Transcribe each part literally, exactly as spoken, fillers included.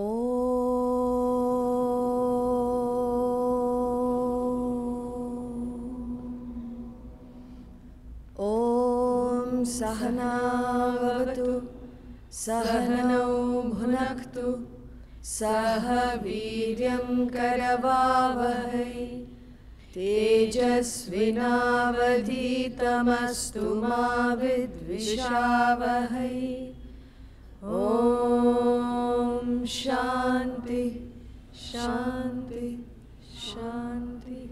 Om. Om Sahanavatu, Sahanau Bhunaktu, Sahaviryam Karavavahai, Tejasvinavaditamastu ma vidvishavahai. Om Shanti, Shanti, Shanti.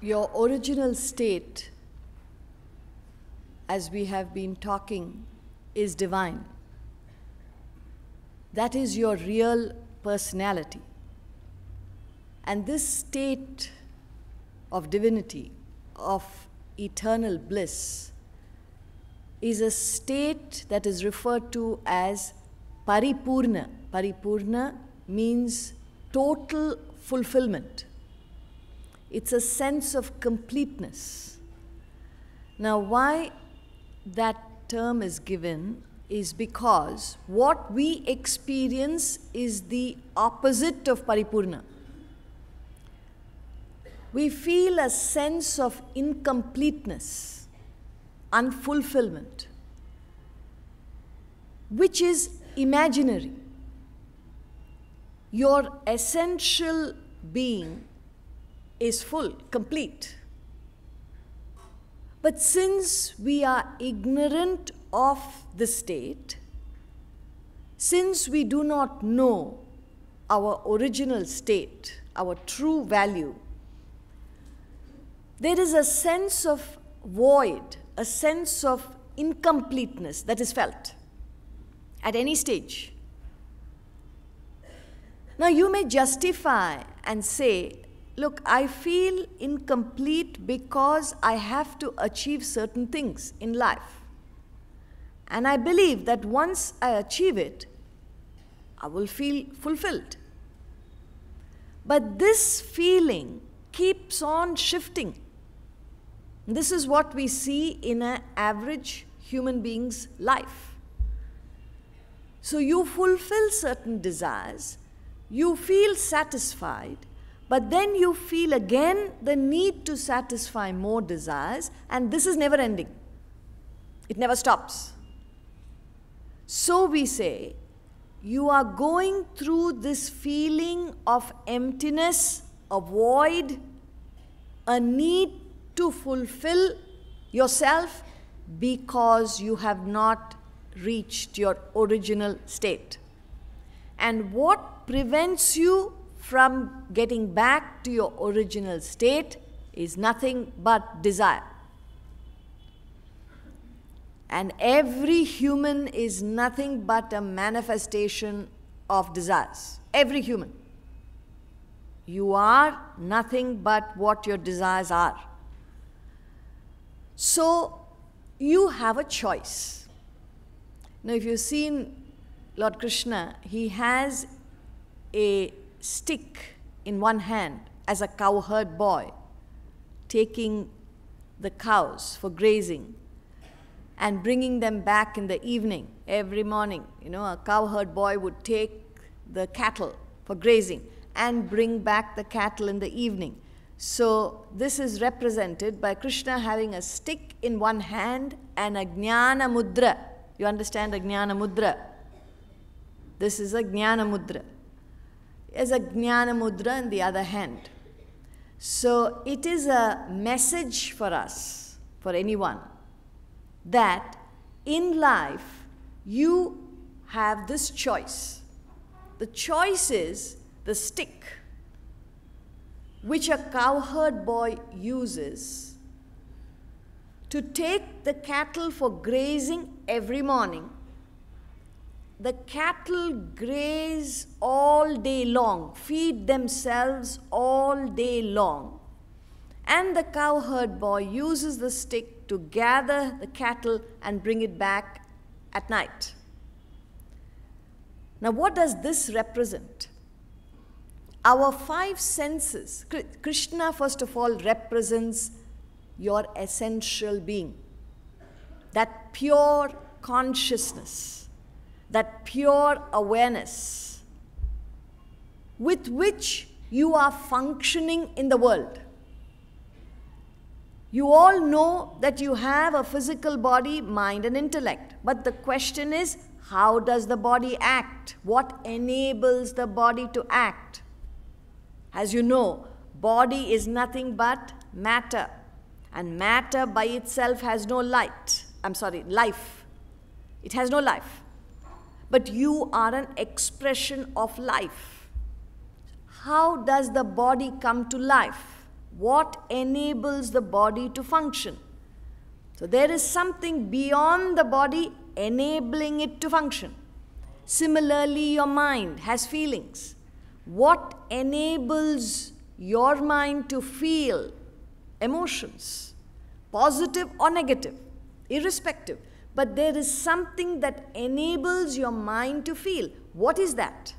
Your original state, as we have been talking, is divine. That is your real personality. And this state of divinity, of eternal bliss, is a state that is referred to as Paripurna. Paripurna means total fulfillment. It's a sense of completeness. Now, why that term is given is because what we experience is the opposite of Paripurna. We feel a sense of incompleteness, unfulfillment, which is imaginary. Your essential being is full, complete. But since we are ignorant of the state, since we do not know our original state, our true value, there is a sense of void, a sense of incompleteness that is felt at any stage. Now, you may justify and say, look, I feel incomplete because I have to achieve certain things in life. And I believe that once I achieve it, I will feel fulfilled. But this feeling keeps on shifting. This is what we see in an average human being's life. So you fulfill certain desires, you feel satisfied, but then you feel again the need to satisfy more desires, and this is never ending. It never stops. So we say, you are going through this feeling of emptiness, a void, a need to fulfill yourself because you have not reached your original state. And what prevents you from getting back to your original state is nothing but desire. And every human is nothing but a manifestation of desires. Every human. You are nothing but what your desires are. So, you have a choice. Now, if you've seen Lord Krishna, he has a stick in one hand as a cowherd boy, taking the cows for grazing and bringing them back in the evening, every morning. You know, a cowherd boy would take the cattle for grazing and bring back the cattle in the evening. So this is represented by Krishna having a stick in one hand and a jnana mudra. You understand a jnana mudra? This is a jnana mudra. Is a jnana mudra in the other hand. So it is a message for us, for anyone, that in life you have this choice. The choice is the stick which a cowherd boy uses to take the cattle for grazing every morning. The cattle graze all day long, feed themselves all day long. And the cowherd boy uses the stick to gather the cattle and bring it back at night. Now, what does this represent? Our five senses. Krishna, first of all, represents your essential being, that pure consciousness that pure awareness with which you are functioning in the world. You all know that you have a physical body, mind and intellect. But the question is, how does the body act? What enables the body to act? As you know, body is nothing but matter. And matter by itself has no light. I'm sorry, life. It has no life. But you are an expression of life. How does the body come to life? What enables the body to function? So there is something beyond the body enabling it to function. Similarly, your mind has feelings. What enables your mind to feel emotions, positive or negative, irrespective? But there is something that enables your mind to feel. What is that?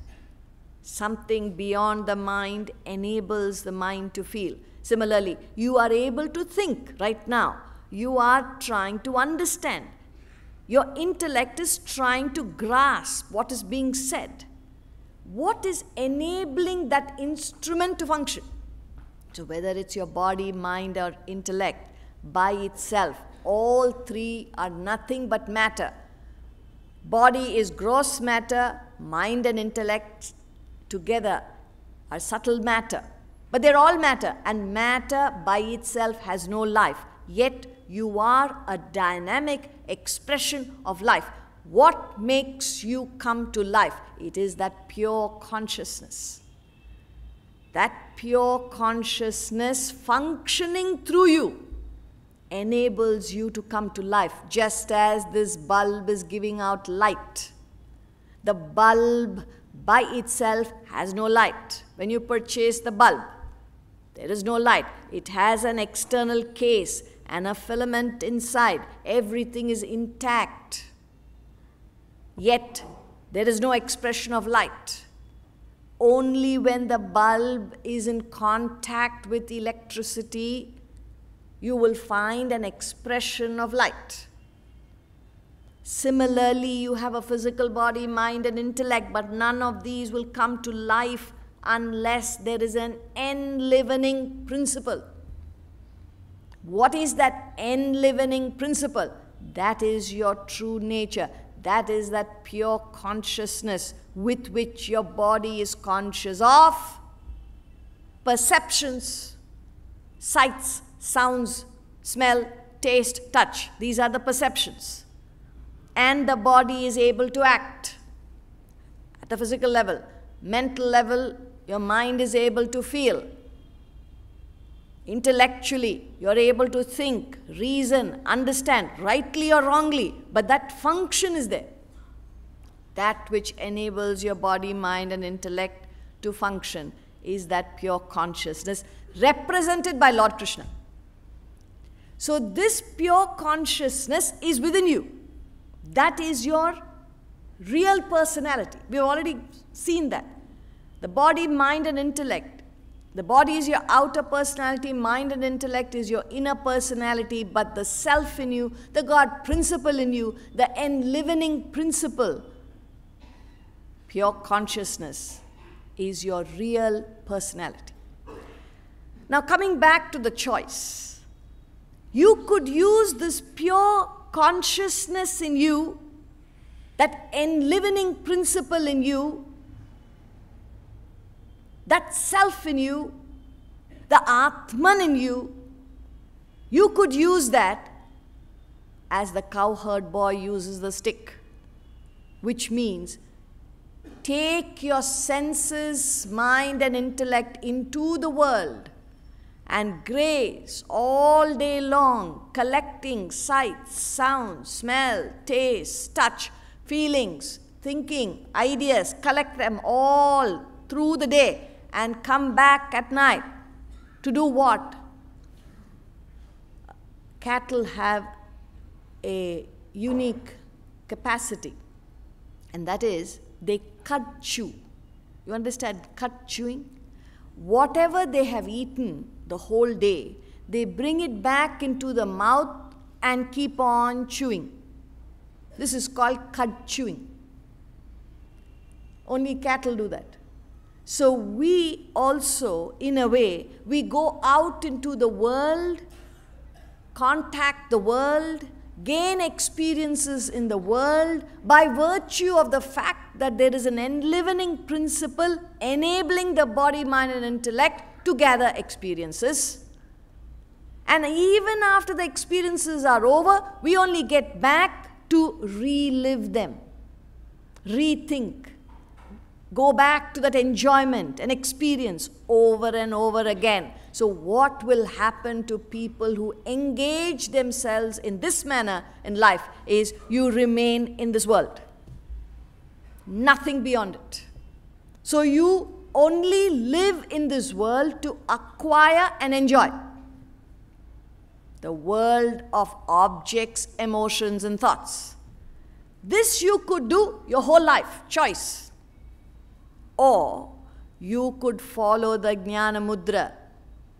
Something beyond the mind enables the mind to feel. Similarly, you are able to think right now. You are trying to understand. Your intellect is trying to grasp what is being said. What is enabling that instrument to function? So whether it's your body, mind, or intellect, by itself, all three are nothing but matter. Body is gross matter, mind and intellect together are subtle matter. But they're all matter, and matter by itself has no life. Yet you are a dynamic expression of life. What makes you come to life? It is that pure consciousness. That pure consciousness functioning through you enables you to come to life, just as this bulb is giving out light. The bulb by itself has no light. When you purchase the bulb, there is no light. It has an external case and a filament inside. Everything is intact. Yet, there is no expression of light. Only when the bulb is in contact with electricity, you will find an expression of light. Similarly, you have a physical body, mind and intellect, but none of these will come to life unless there is an enlivening principle. What is that enlivening principle? That is your true nature. That is that pure consciousness with which your body is conscious of perceptions, sights, sounds, smell, taste, touch. These are the perceptions. And the body is able to act at the physical level. Mental level, your mind is able to feel. Intellectually, you're able to think, reason, understand, rightly or wrongly, but that function is there. That which enables your body, mind, and intellect to function is that pure consciousness represented by Lord Krishna. So this pure consciousness is within you. That is your real personality. We've already seen that. The body, mind and intellect. The body is your outer personality, mind and intellect is your inner personality, but the self in you, the God principle in you, the enlivening principle, pure consciousness is your real personality. Now coming back to the choice, you could use this pure consciousness in you, that enlivening principle in you, that self in you, the Atman in you, you could use that as the cowherd boy uses the stick, which means take your senses, mind and intellect into the world and graze all day long, collecting sights, sounds, smell, taste, touch, feelings, thinking, ideas, collect them all through the day and come back at night to do what? Cattle have a unique capacity, and that is they cut chew. You understand cut chewing? Whatever they have eaten the whole day, they bring it back into the mouth and keep on chewing. This is called cud chewing. Only cattle do that. So we also, in a way, we go out into the world, contact the world, gain experiences in the world by virtue of the fact that there is an enlivening principle enabling the body, mind, and intellect to gather experiences. And even after the experiences are over, we only get back to relive them, rethink. Go back to that enjoyment and experience over and over again. So what will happen to people who engage themselves in this manner in life is you remain in this world. Nothing beyond it. So you only live in this world to acquire and enjoy. The world of objects, emotions, and thoughts. This you could do your whole life, choice. Or you could follow the jnana mudra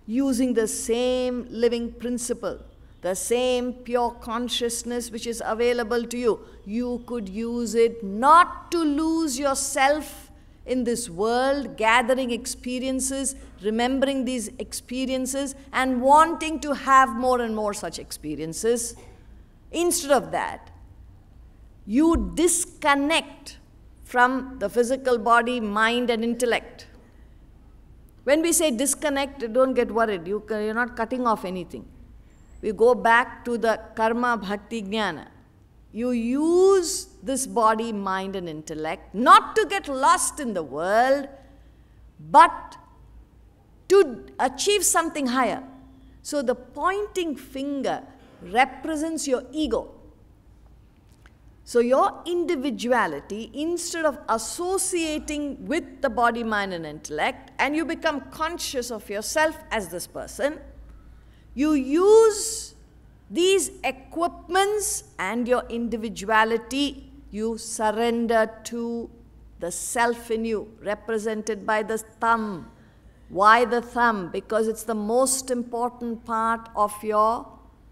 using the same living principle, the same pure consciousness which is available to you. You could use it not to lose yourself in this world, gathering experiences, remembering these experiences and wanting to have more and more such experiences. Instead of that, you disconnect from the physical body, mind, and intellect. When we say disconnect, don't get worried. You can, you're not cutting off anything. We go back to the karma bhakti jnana. You use this body, mind, and intellect not to get lost in the world, but to achieve something higher. So the pointing finger represents your ego. So your individuality, instead of associating with the body, mind, and intellect, and you become conscious of yourself as this person, you use these equipments and your individuality, you surrender to the self in you, represented by the thumb. Why the thumb? Because it's the most important part of your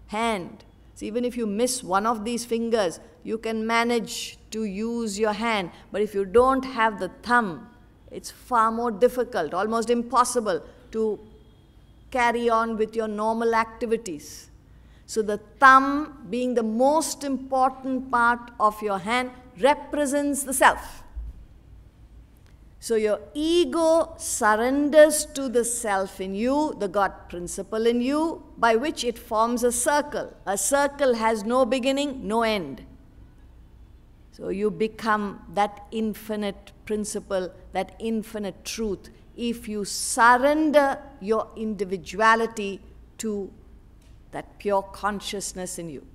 hand. So even if you miss one of these fingers, you can manage to use your hand. But if you don't have the thumb, it's far more difficult, almost impossible to carry on with your normal activities. So the thumb, being the most important part of your hand, represents the self. So your ego surrenders to the self in you, the God principle in you, by which it forms a circle. A circle has no beginning, no end. So you become that infinite principle, that infinite truth, if you surrender your individuality to that pure consciousness in you.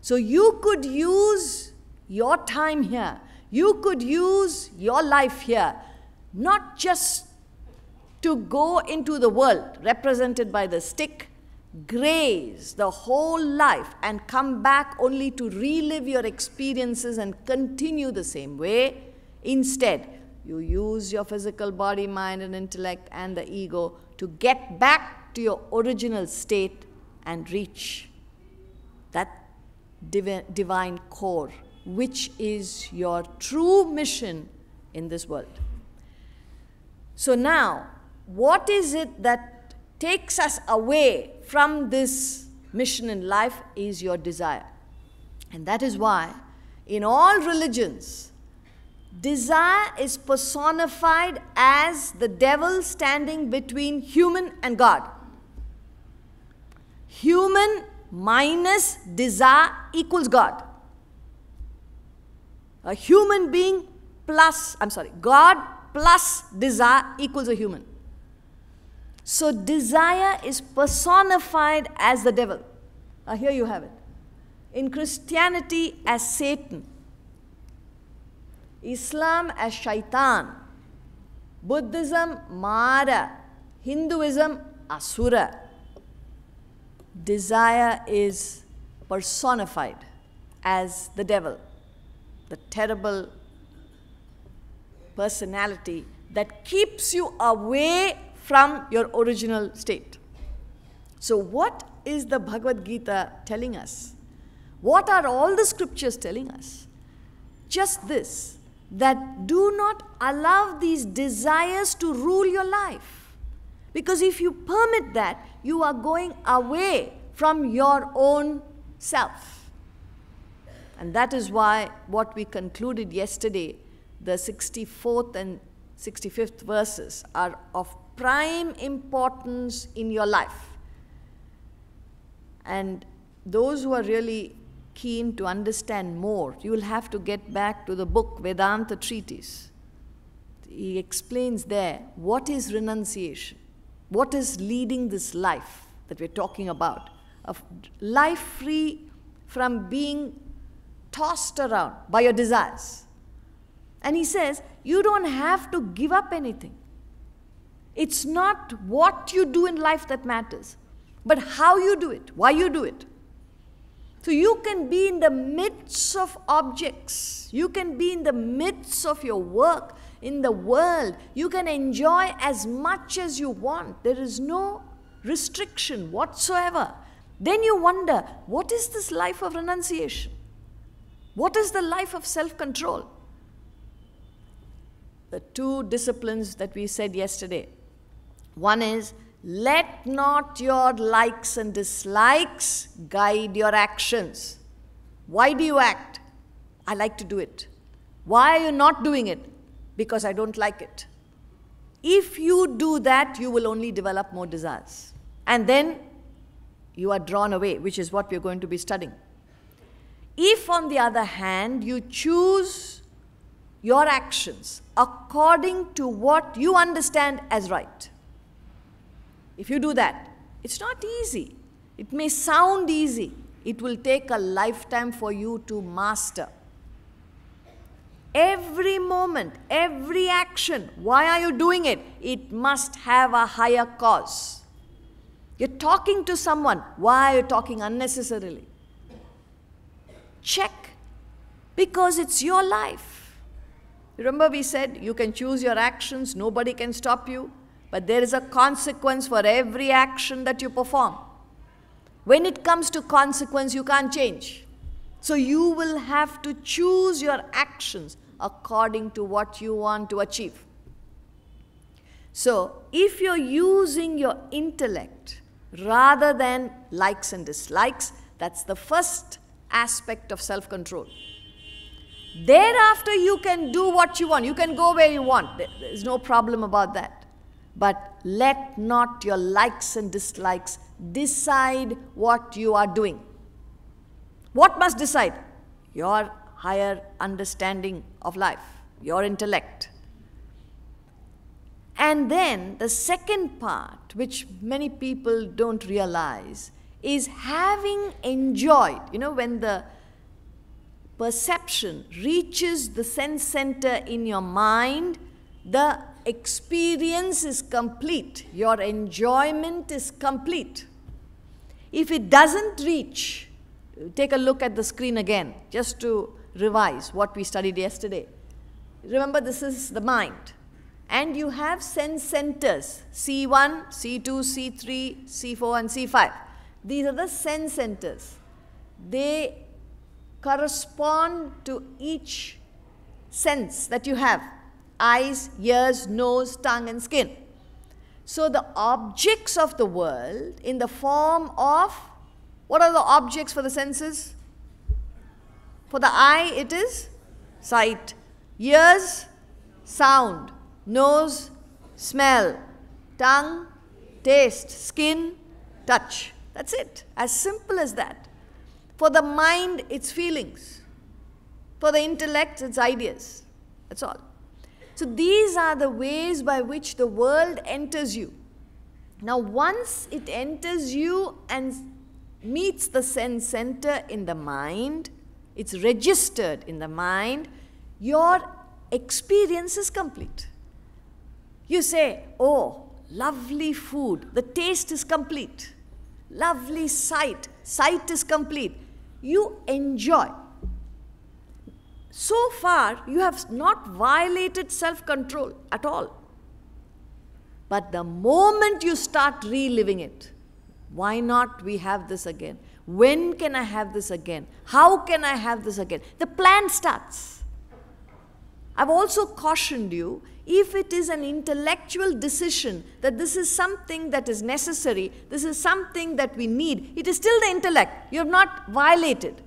So you could use your time here, you could use your life here, not just to go into the world, represented by the stick, graze the whole life and come back only to relive your experiences and continue the same way. Instead, you use your physical body, mind, and intellect and the ego to get back to your original state and reach that divi- divine core, which is your true mission in this world. So now, what is it that takes us away from this mission in life is your desire. And that is why in all religions, desire is personified as the devil standing between human and God. Human minus desire equals God. A human being plus, I'm sorry, God plus desire equals a human. So desire is personified as the devil. Uh, here you have it. In Christianity as Satan, Islam as Shaitan, Buddhism Mara, Hinduism Asura. Desire is personified as the devil, the terrible personality that keeps you away from your original state. So what is the Bhagavad Gita telling us? What are all the scriptures telling us? Just this, that do not allow these desires to rule your life. Because if you permit that, you are going away from your own self. And that is why what we concluded yesterday, the sixty-fourth and sixty-fifth verses are of prime importance in your life. And those who are really keen to understand more, you will have to get back to the book Vedanta Treatise. He explains there what is renunciation, what is leading this life that we're talking about, a life free from being tossed around by your desires. And he says, you don't have to give up anything. It's not what you do in life that matters, but how you do it, why you do it. So you can be in the midst of objects, you can be in the midst of your work, in the world, you can enjoy as much as you want. There is no restriction whatsoever. Then you wonder, what is this life of renunciation? What is the life of self-control? The two disciplines that we said yesterday. One is, let not your likes and dislikes guide your actions. Why do you act? I like to do it. Why are you not doing it? Because I don't like it. If you do that, you will only develop more desires. And then you are drawn away, which is what we're going to be studying. If, on the other hand, you choose your actions according to what you understand as right, if you do that, it's not easy. It may sound easy. It will take a lifetime for you to master. Every moment, every action, why are you doing it? It must have a higher cause. You're talking to someone. Why are you talking unnecessarily? Check, because it's your life. Remember we said, you can choose your actions. Nobody can stop you. But there is a consequence for every action that you perform. When it comes to consequence, you can't change. So you will have to choose your actions according to what you want to achieve. So if you're using your intellect rather than likes and dislikes, that's the first aspect of self-control. Thereafter, you can do what you want. You can go where you want. There's no problem about that. But let not your likes and dislikes decide what you are doing. What must decide? Your higher understanding of life, your intellect. And then the second part, which many people don't realize, is having enjoyed. You know, when the perception reaches the sense center in your mind, the experience is complete. Your enjoyment is complete. If it doesn't reach, take a look at the screen again, just to revise what we studied yesterday. Remember, this is the mind. And you have sense centers, C one, C two, C three, C four, and C five. These are the sense centers. They correspond to each sense that you have. Eyes, ears, nose, tongue, and skin. So the objects of the world in the form of, what are the objects for the senses? For the eye, it is sight. Ears, sound. Nose, smell. Tongue, taste. Skin, touch. That's it. As simple as that. For the mind, it's feelings. For the intellect, it's ideas. That's all. So these are the ways by which the world enters you. Now once it enters you and meets the sense center in the mind, it's registered in the mind, your experience is complete. You say, oh, lovely food, the taste is complete. Lovely sight, sight is complete. You enjoy. So far, you have not violated self-control at all. But the moment you start reliving it, why not we have this again? When can I have this again? How can I have this again? The plan starts. I've also cautioned you, if it is an intellectual decision that this is something that is necessary, this is something that we need, it is still the intellect. You have not violated.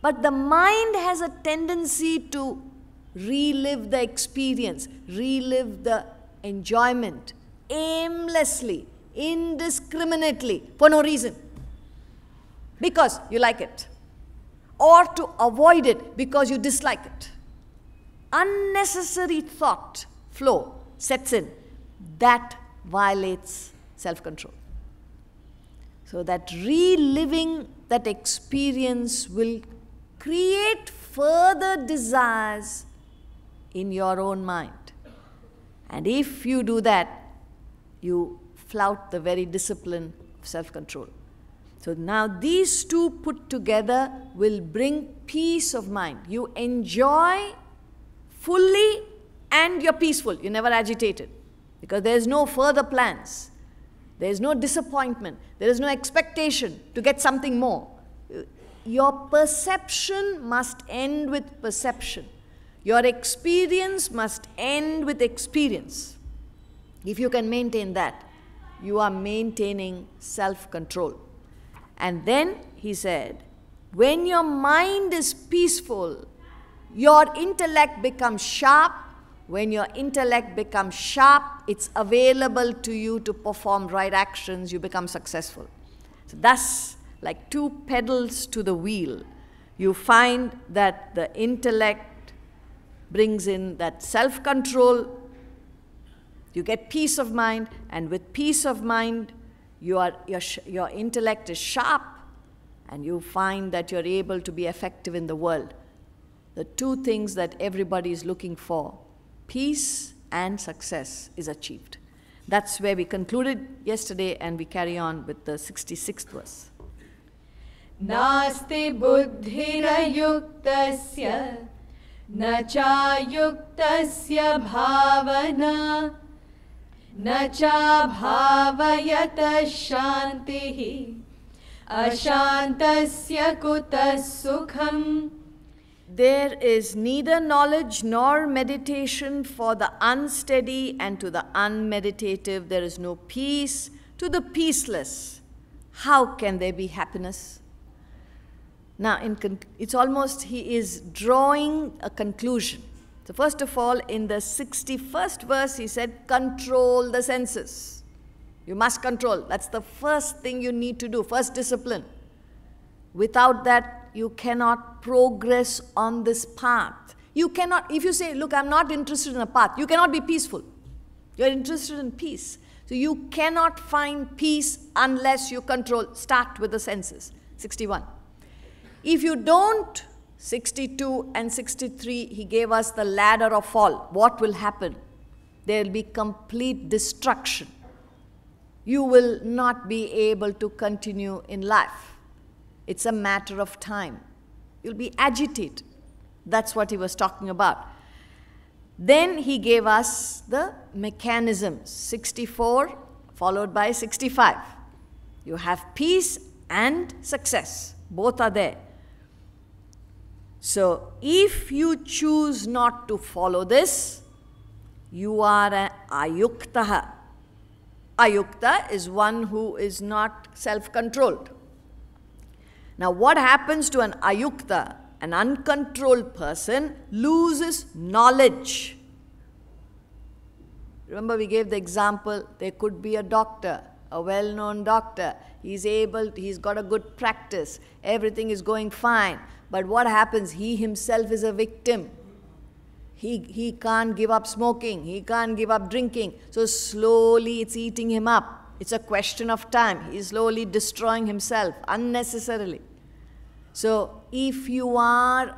But the mind has a tendency to relive the experience, relive the enjoyment, aimlessly, indiscriminately, for no reason. Because you like it. Or to avoid it because you dislike it. Unnecessary thought flow sets in. That violates self-control. So that reliving that experience will create further desires in your own mind. And if you do that, you flout the very discipline of self-control. So now these two put together will bring peace of mind. You enjoy fully and you're peaceful. You're never agitated because there's no further plans. There's no disappointment. There is no expectation to get something more. Your perception must end with perception. Your experience must end with experience. If you can maintain that, you are maintaining self-control. And then he said, when your mind is peaceful, your intellect becomes sharp. When your intellect becomes sharp, it's available to you to perform right actions. You become successful. So that's like two pedals to the wheel. You find that the intellect brings in that self-control. You get peace of mind, and with peace of mind, Your, your, your intellect is sharp, and you find that you're able to be effective in the world. The two things that everybody is looking for, peace and success, is achieved. That's where we concluded yesterday, and we carry on with the sixty-sixth verse. Nasti buddhirayuktasya, na chayuktasya bhavana, na cha bhavayata shantihi, ashantasya kutas sukham. There is neither knowledge nor meditation for the unsteady, and to the unmeditative there is no peace. To the peaceless, how can there be happiness? Now, in it's almost he is drawing a conclusion. So first of all, in the sixty-first verse, he said, control the senses. You must control. That's the first thing you need to do, first discipline. Without that, you cannot progress on this path. You cannot, if you say, look, I'm not interested in a path, you cannot be peaceful. You're interested in peace. So you cannot find peace unless you control. Start with the senses. sixty-one. If you don't, sixty-two and sixty-three, he gave us the ladder of fall. What will happen? There will be complete destruction. You will not be able to continue in life. It's a matter of time. You'll be agitated. That's what he was talking about. Then he gave us the mechanisms. sixty-four followed by sixty-five. You have peace and success. Both are there. So, if you choose not to follow this, you are an ayuktaha. Ayukta is one who is not self-controlled. Now, what happens to an ayukta? An uncontrolled person loses knowledge. Remember, we gave the example, there could be a doctor, a well-known doctor. He's able, to, he's got a good practice. Everything is going fine. But what happens? He himself is a victim. He, he can't give up smoking. He can't give up drinking. So slowly it's eating him up. It's a question of time. He's slowly destroying himself unnecessarily. So if you are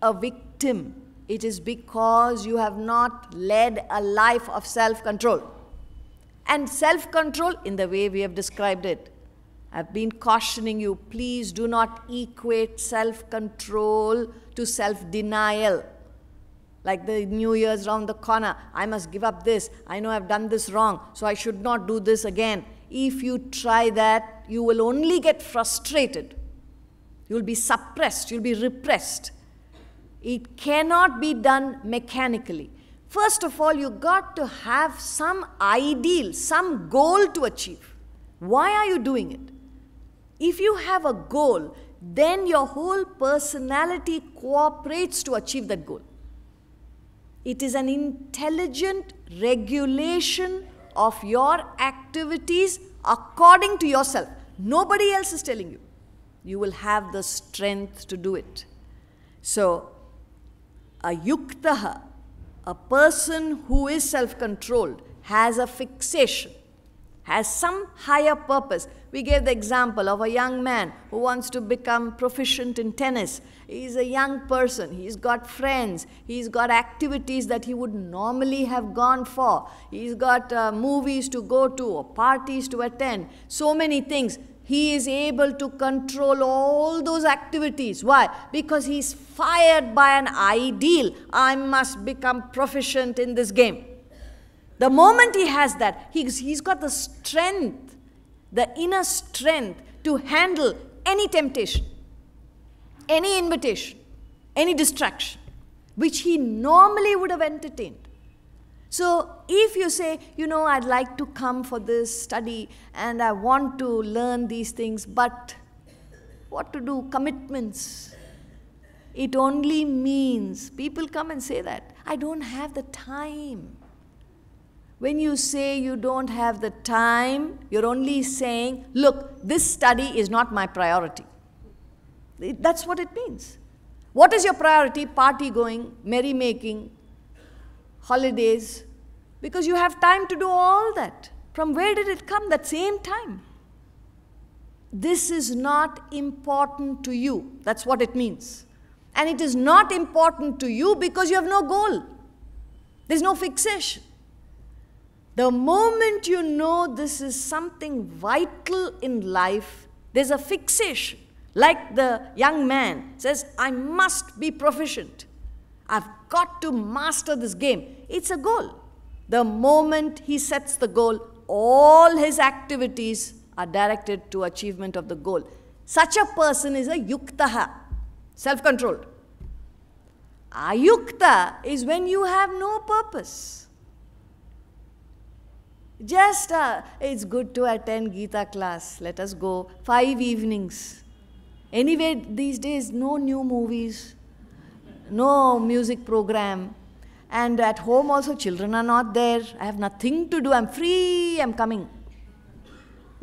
a victim, it is because you have not led a life of self-control. And self-control in the way we have described it. I've been cautioning you, please do not equate self-control to self-denial. Like the New Year's round the corner, I must give up this. I know I've done this wrong, so I should not do this again. If you try that, you will only get frustrated. You'll be suppressed, you'll be repressed. It cannot be done mechanically. First of all, you got to have some ideal, some goal to achieve. Why are you doing it? If you have a goal, then your whole personality cooperates to achieve that goal. It is an intelligent regulation of your activities according to yourself. Nobody else is telling you. You will have the strength to do it. So, ayuktaha, a person who is self-controlled, has a fixation, has some higher purpose. We gave the example of a young man who wants to become proficient in tennis. He's a young person, he's got friends, he's got activities that he would normally have gone for. He's got uh, movies to go to or parties to attend, so many things. He is able to control all those activities. Why? Because he's fired by an ideal. I must become proficient in this game. The moment he has that, he's, he's got the strength, the inner strength to handle any temptation, any invitation, any distraction, which he normally would have entertained. So, if you say, you know, I'd like to come for this study and I want to learn these things, but what to do? Commitments. It only means, people come and say that, I don't have the time. When you say you don't have the time, you're only saying, look, this study is not my priority. That's what it means. What is your priority? Party going, merrymaking, holidays, because you have time to do all that. From where did it come? That same time. This is not important to you. That's what it means. And it is not important to you because you have no goal. There's no fixation. The moment you know this is something vital in life, there's a fixation. Like the young man says, I must be proficient. I've got to master this game. It's a goal. The moment he sets the goal, all his activities are directed to achievement of the goal. Such a person is a yuktaha, self-controlled. Ayukta is when you have no purpose. Just, uh, it's good to attend Gita class. Let us go five evenings. Anyway, these days, no new movies. No music program, and at home also children are not there. I have nothing to do. I'm free, I'm coming.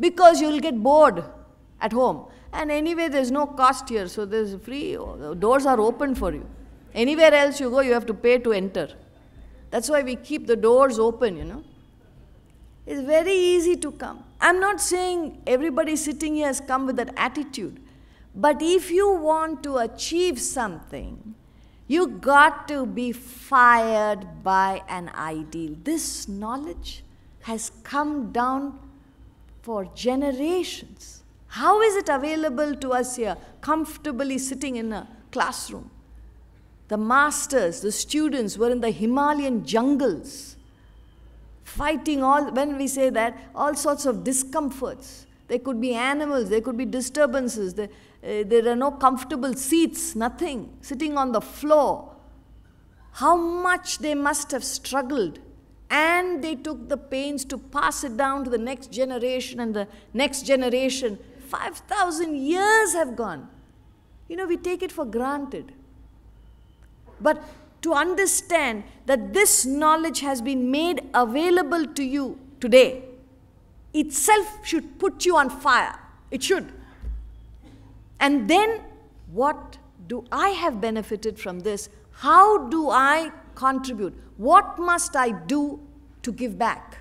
Because you'll get bored at home. And anyway, there's no cost here, so there's free, the doors are open for you. Anywhere else you go, you have to pay to enter. That's why we keep the doors open, you know. It's very easy to come. I'm not saying everybody sitting here has come with that attitude. But if you want to achieve something, you got to be fired by an ideal. This knowledge has come down for generations. How is it available to us here, comfortably sitting in a classroom? The masters, the students were in the Himalayan jungles, fighting all, when we say that, all sorts of discomforts. There could be animals, there could be disturbances, there, uh, there are no comfortable seats, nothing, sitting on the floor. How much they must have struggled. And they took the pains to pass it down to the next generation and the next generation. five thousand years have gone. You know, we take it for granted. But to understand that this knowledge has been made available to you today, itself should put you on fire. It should. And then, what do I have benefited from this? How do I contribute? What must I do to give back?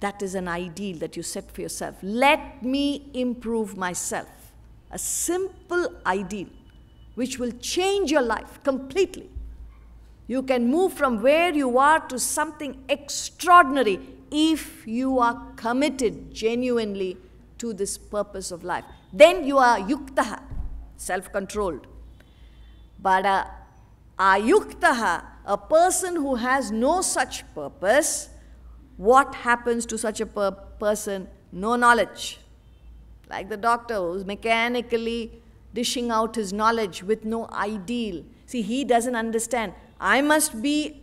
That is an ideal that you set for yourself. Let me improve myself. A simple ideal which will change your life completely. You can move from where you are to something extraordinary, if you are committed genuinely to this purpose of life. Then you are yuktaha, self-controlled. But a ayuktaha, a person who has no such purpose, what happens to such a per person? No knowledge. Like the doctor who's mechanically dishing out his knowledge with no ideal. See, he doesn't understand. I must be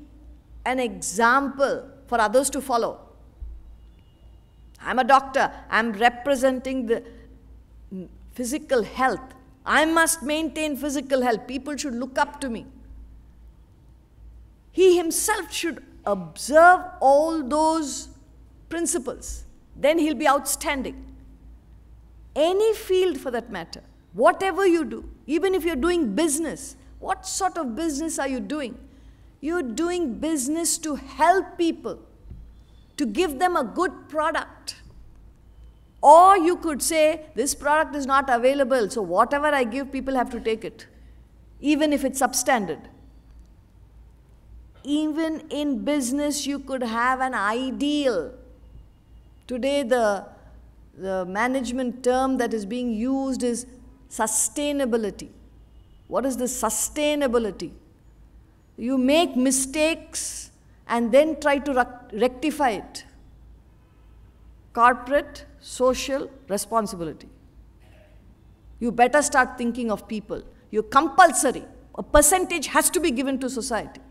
an example for others to follow. I'm a doctor. I'm representing the physical health. I must maintain physical health. People should look up to me. He himself should observe all those principles. Then he'll be outstanding. Any field for that matter, whatever you do, even if you're doing business, what sort of business are you doing? You're doing business to help people, to give them a good product. Or you could say, this product is not available, so whatever I give, people have to take it, even if it's substandard. Even in business, you could have an ideal. Today, the, the management term that is being used is sustainability. What is the sustainability? You make mistakes and then try to rectify it. Corporate, social responsibility. You better start thinking of people. You're compulsory. A percentage has to be given to society.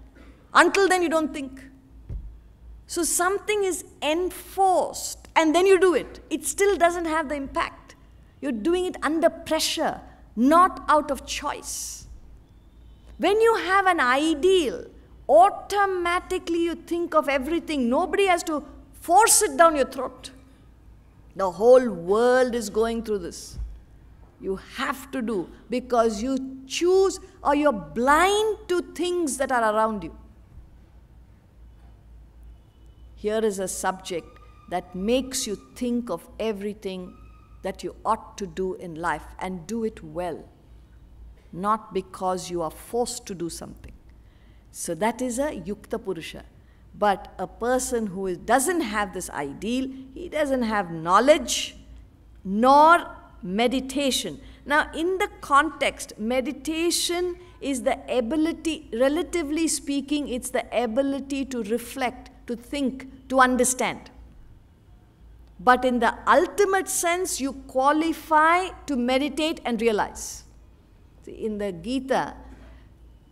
Until then, you don't think. So something is enforced, and then you do it. It still doesn't have the impact. You're doing it under pressure, not out of choice. When you have an ideal, automatically you think of everything. Nobody has to force it down your throat. The whole world is going through this. You have to do because you choose or you're blind to things that are around you. Here is a subject that makes you think of everything that you ought to do in life and do it well, not because you are forced to do something. So that is a yukta purusha. But a person who doesn't have this ideal, he doesn't have knowledge nor meditation. Now, in the context, meditation is the ability, relatively speaking, it's the ability to reflect, to think, to understand. But in the ultimate sense, you qualify to meditate and realize. See, in the Gita,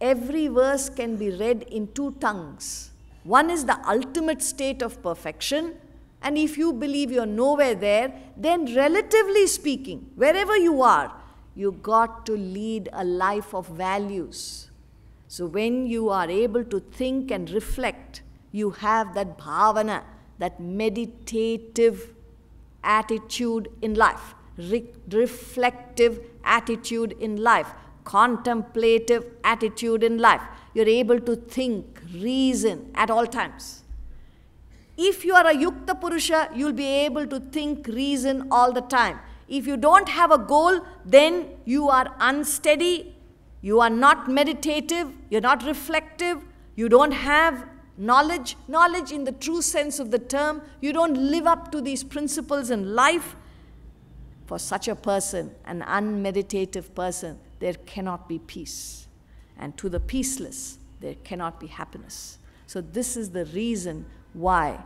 every verse can be read in two tongues. One is the ultimate state of perfection. And if you believe you're nowhere there, then relatively speaking, wherever you are, you got to lead a life of values. So when you are able to think and reflect, you have that bhavana, that meditative attitude in life, re- reflective attitude in life, contemplative attitude in life. You're able to think, reason at all times. If you are a yukta purusha, you'll be able to think, reason all the time. If you don't have a goal, then you are unsteady, you are not meditative, you're not reflective, you don't have knowledge. Knowledge in the true sense of the term, you don't live up to these principles in life. For such a person, an unmeditative person, there cannot be peace. And to the peaceless, there cannot be happiness. So this is the reason why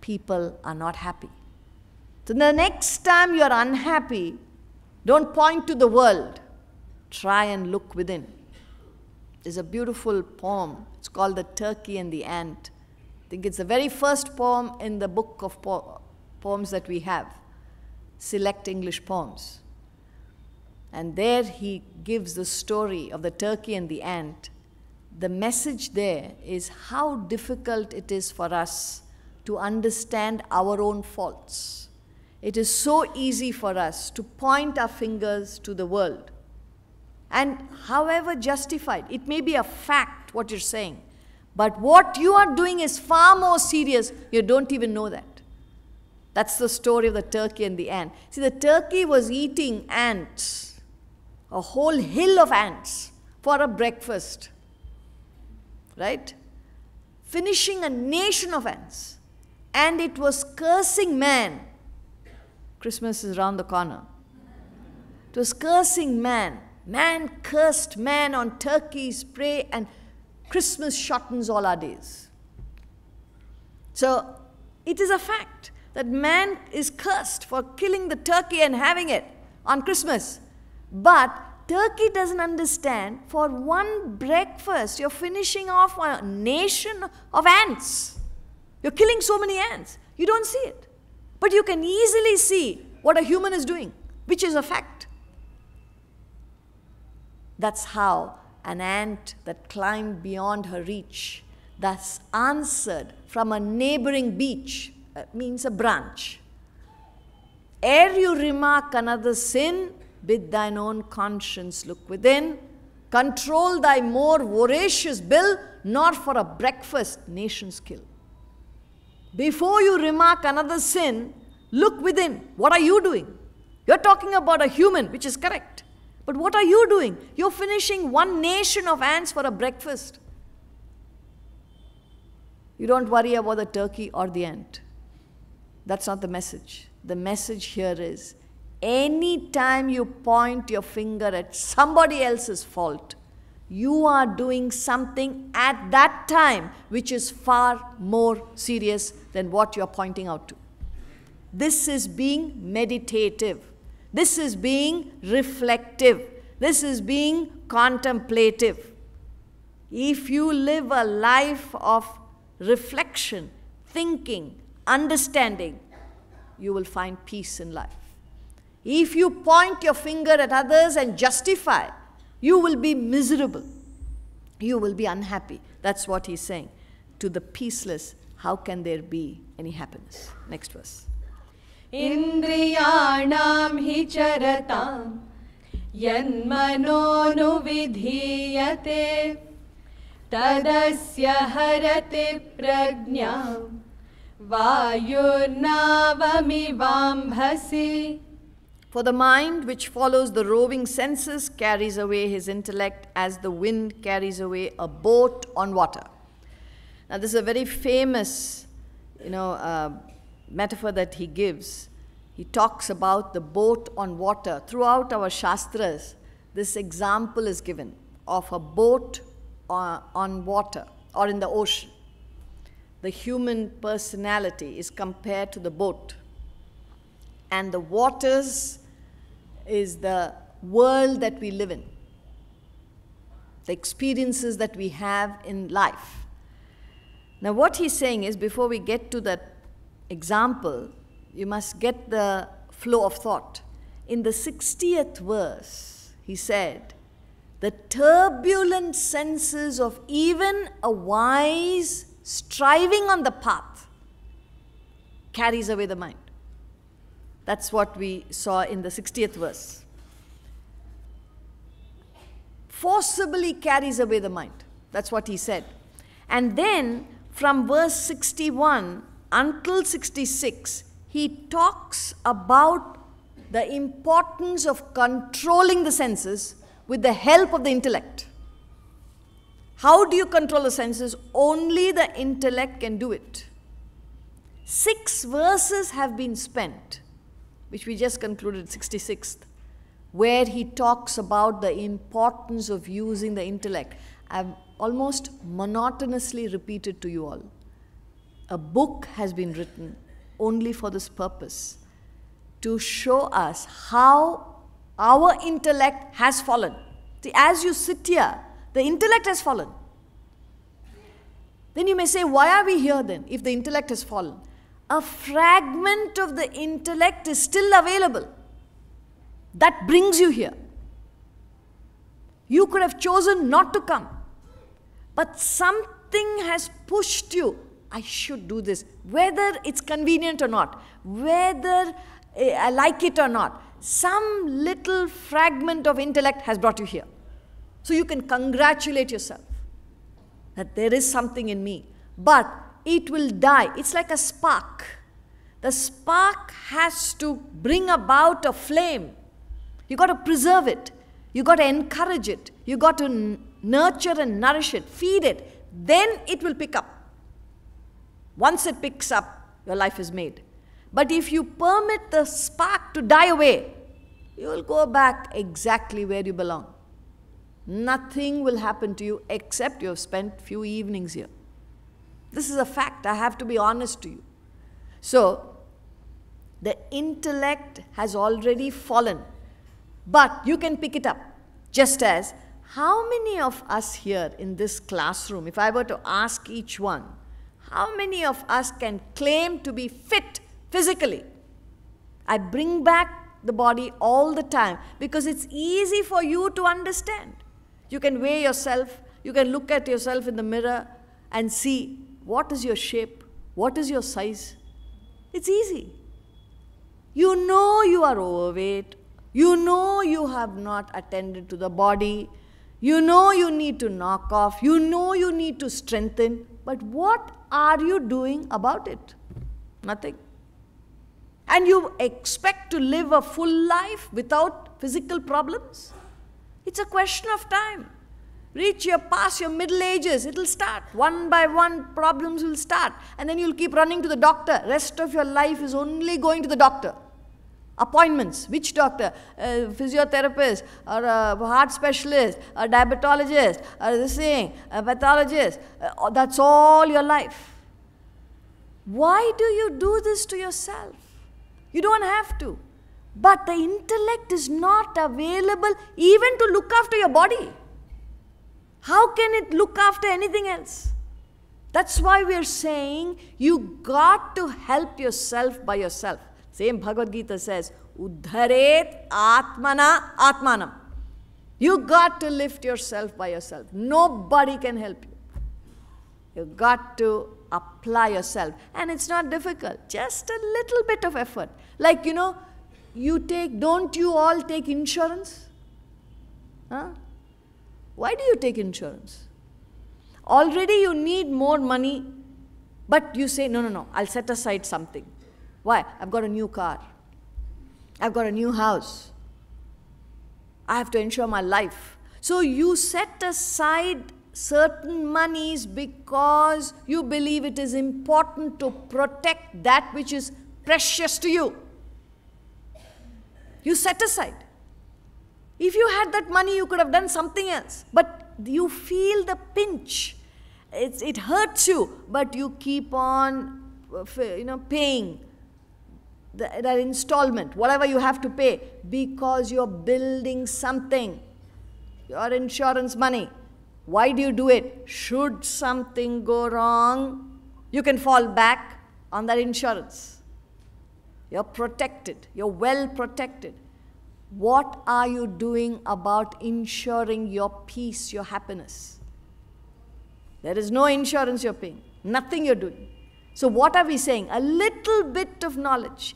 people are not happy. So the next time you're unhappy, don't point to the world. Try and look within. There's a beautiful poem. It's called The Turkey and the Ant. I think it's the very first poem in the book of po poems that we have, Select English Poems. And there he gives the story of the turkey and the ant. The message there is how difficult it is for us to understand our own faults. It is so easy for us to point our fingers to the world. And however justified, it may be a fact what you're saying, but what you are doing is far more serious. You don't even know that. That's the story of the turkey and the ant. See, the turkey was eating ants, a whole hill of ants for a breakfast. Right? Finishing a nation of ants. And it was cursing man. Christmas is around the corner. It was cursing man. Man cursed man on turkey's prey, and Christmas shortens all our days. So it is a fact that man is cursed for killing the turkey and having it on Christmas. But Turkey doesn't understand, for one breakfast, you're finishing off a nation of ants. You're killing so many ants. You don't see it. But you can easily see what a human is doing, which is a fact. That's how an ant that climbed beyond her reach, thus answered from a neighboring beach, uh, means a branch. Ere you remark another sin, bid thine own conscience look within. Control thy more voracious bill, nor for a breakfast nations kill. Before you remark another sin, look within. What are you doing? You're talking about a human, which is correct. But what are you doing? You're finishing one nation of ants for a breakfast. You don't worry about the turkey or the ant. That's not the message. The message here is, any time you point your finger at somebody else's fault, you are doing something at that time which is far more serious than what you're pointing out to. This is being meditative. This is being reflective. This is being contemplative. If you live a life of reflection, thinking, understanding, you will find peace in life. If you point your finger at others and justify, you will be miserable. You will be unhappy. That's what he's saying. To the peaceless, how can there be any happiness? Next verse. Indriyanam hi charatam yanmanonu vidhiyate tadasya harate prajnam vayurnavamivambhasi. For the mind which follows the roving senses carries away his intellect as the wind carries away a boat on water. Now this is a very famous, you know, uh, metaphor that he gives. He talks about the boat on water. Throughout our Shastras, this example is given of a boat uh, on water or in the ocean. The human personality is compared to the boat. And the waters is the world that we live in, the experiences that we have in life. Now what he's saying is, before we get to that example, you must get the flow of thought. In the sixtieth verse, he said, the turbulent senses of even a wise striving on the path carries away the mind. That's what we saw in the sixtieth verse. Forcibly carries away the mind. That's what he said. And then from verse sixty-one until sixty-six, he talks about the importance of controlling the senses with the help of the intellect. How do you control the senses? Only the intellect can do it. Six verses have been spent, which we just concluded, sixty-sixth, where he talks about the importance of using the intellect. I've almost monotonously repeated to you all, a book has been written only for this purpose, to show us how our intellect has fallen. See, as you sit here, the intellect has fallen. Then you may say, why are we here then, if the intellect has fallen? A fragment of the intellect is still available. That brings you here. You could have chosen not to come. But something has pushed you. I should do this, whether it's convenient or not, whether I like it or not. Some little fragment of intellect has brought you here. So you can congratulate yourself that there is something in me. But it will die. It's like a spark. The spark has to bring about a flame. You've got to preserve it. You've got to encourage it. You've got to nurture and nourish it, feed it. Then it will pick up. Once it picks up, your life is made. But if you permit the spark to die away, you will go back exactly where you belong. Nothing will happen to you except you have spent few evenings here. This is a fact. I have to be honest to you. So, the intellect has already fallen, but you can pick it up. Just as how many of us here in this classroom, if I were to ask each one, how many of us can claim to be fit physically? I bring back the body all the time because it's easy for you to understand. You can weigh yourself, you can look at yourself in the mirror and see what is your shape, what is your size. It's easy. You know you are overweight, you know you have not attended to the body, you know you need to knock off, you know you need to strengthen, but what are you doing about it? Nothing. And you expect to live a full life without physical problems? It's a question of time. Reach your past, your middle ages, it'll start. One by one, problems will start. And then you'll keep running to the doctor. Rest of your life is only going to the doctor. Appointments, which doctor? Uh, physiotherapist, or a heart specialist, a diabetologist, or this thing, a pathologist. Uh, that's all your life. Why do you do this to yourself? You don't have to. But the intellect is not available even to look after your body. How can it look after anything else? That's why we are saying you got to help yourself by yourself. Same Bhagavad Gita says, Uddharet Atmana Atmanam. You got to lift yourself by yourself. Nobody can help you. You got to apply yourself. And it's not difficult. Just a little bit of effort. Like, you know, you take, don't you all take insurance? Huh? Why do you take insurance? Already you need more money, but you say, no, no, no, I'll set aside something. Why? I've got a new car. I've got a new house. I have to insure my life. So you set aside certain monies because you believe it is important to protect that which is precious to you. You set aside. If you had that money, you could have done something else. But you feel the pinch. It's, it hurts you, but you keep on you know, paying the, that installment, whatever you have to pay, because you're building something. Your insurance money. Why do you do it? Should something go wrong, you can fall back on that insurance. You're protected. You're well protected. What are you doing about ensuring your peace, your happiness? There is no insurance you're paying. Nothing you're doing. So what are we saying? A little bit of knowledge.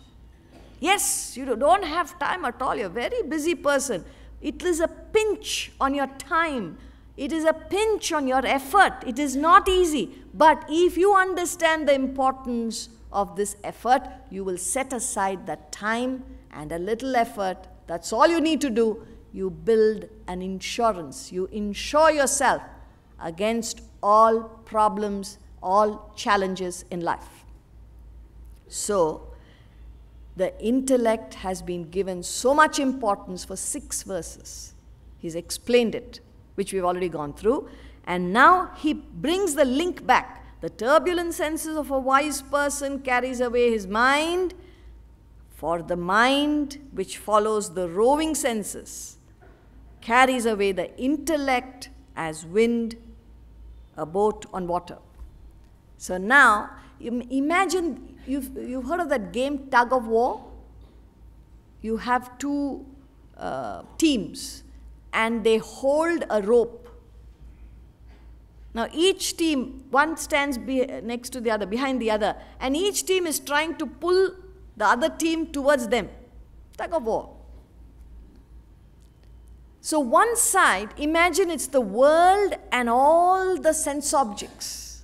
Yes, you don't have time at all. You're a very busy person. It is a pinch on your time. It is a pinch on your effort. It is not easy. But if you understand the importance of this effort, you will set aside that time and a little effort. That's all you need to do. You build an insurance. You insure yourself against all problems, all challenges in life. So, the intellect has been given so much importance for six verses. He's explained it, which we've already gone through. And now he brings the link back. The turbulent senses of a wise person carries away his mind. For the mind which follows the roving senses carries away the intellect as wind, a boat on water. So now, imagine, you've, you've heard of that game tug of war? You have two uh, teams and they hold a rope. Now each team, one stands be next to the other, behind the other, and each team is trying to pull the other team towards them. Tug of war. So one side, imagine it's the world and all the sense objects.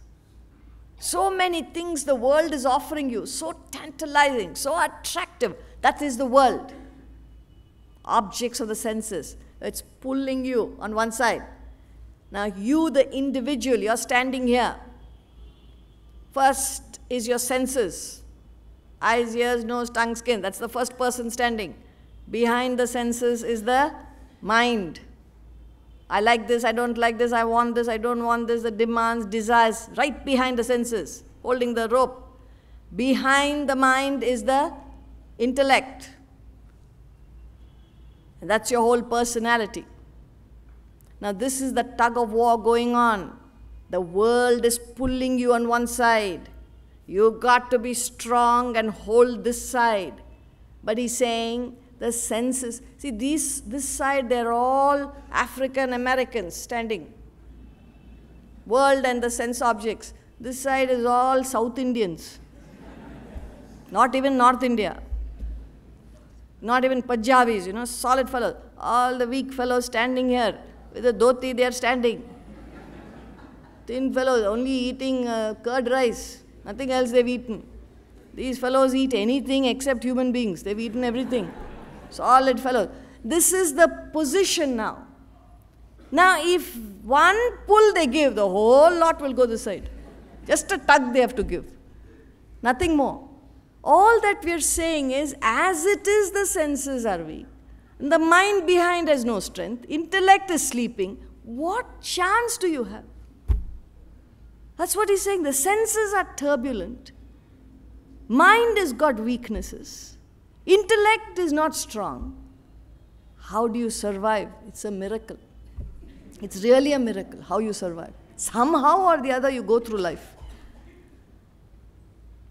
So many things the world is offering you, so tantalizing, so attractive. That is the world. Objects of the senses. It's pulling you on one side. Now you, the individual, you're standing here. First is your senses. Eyes, ears, nose, tongue, skin. That's the first person standing. Behind the senses is the mind. I like this, I don't like this, I want this, I don't want this, the demands, desires, right behind the senses, holding the rope. Behind the mind is the intellect. And that's your whole personality. Now this is the tug of war going on. The world is pulling you on one side. You've got to be strong and hold this side. But he's saying the senses. See, these, this side, they're all African Americans standing. World and the sense objects. This side is all South Indians. Not even North India. Not even Punjabis, you know, solid fellows. All the weak fellows standing here. With a dhoti, they are standing. Thin fellows, only eating uh, curd rice. Nothing else they've eaten. These fellows eat anything except human beings. They've eaten everything. Solid fellows. This is the position now. Now, if one pull they give, the whole lot will go this side. Just a tug they have to give. Nothing more. All that we are saying is, as it is, the senses are weak. And the mind behind has no strength. Intellect is sleeping. What chance do you have? That's what he's saying. The senses are turbulent. Mind has got weaknesses. Intellect is not strong. How do you survive? It's a miracle. It's really a miracle how you survive. Somehow or the other you go through life.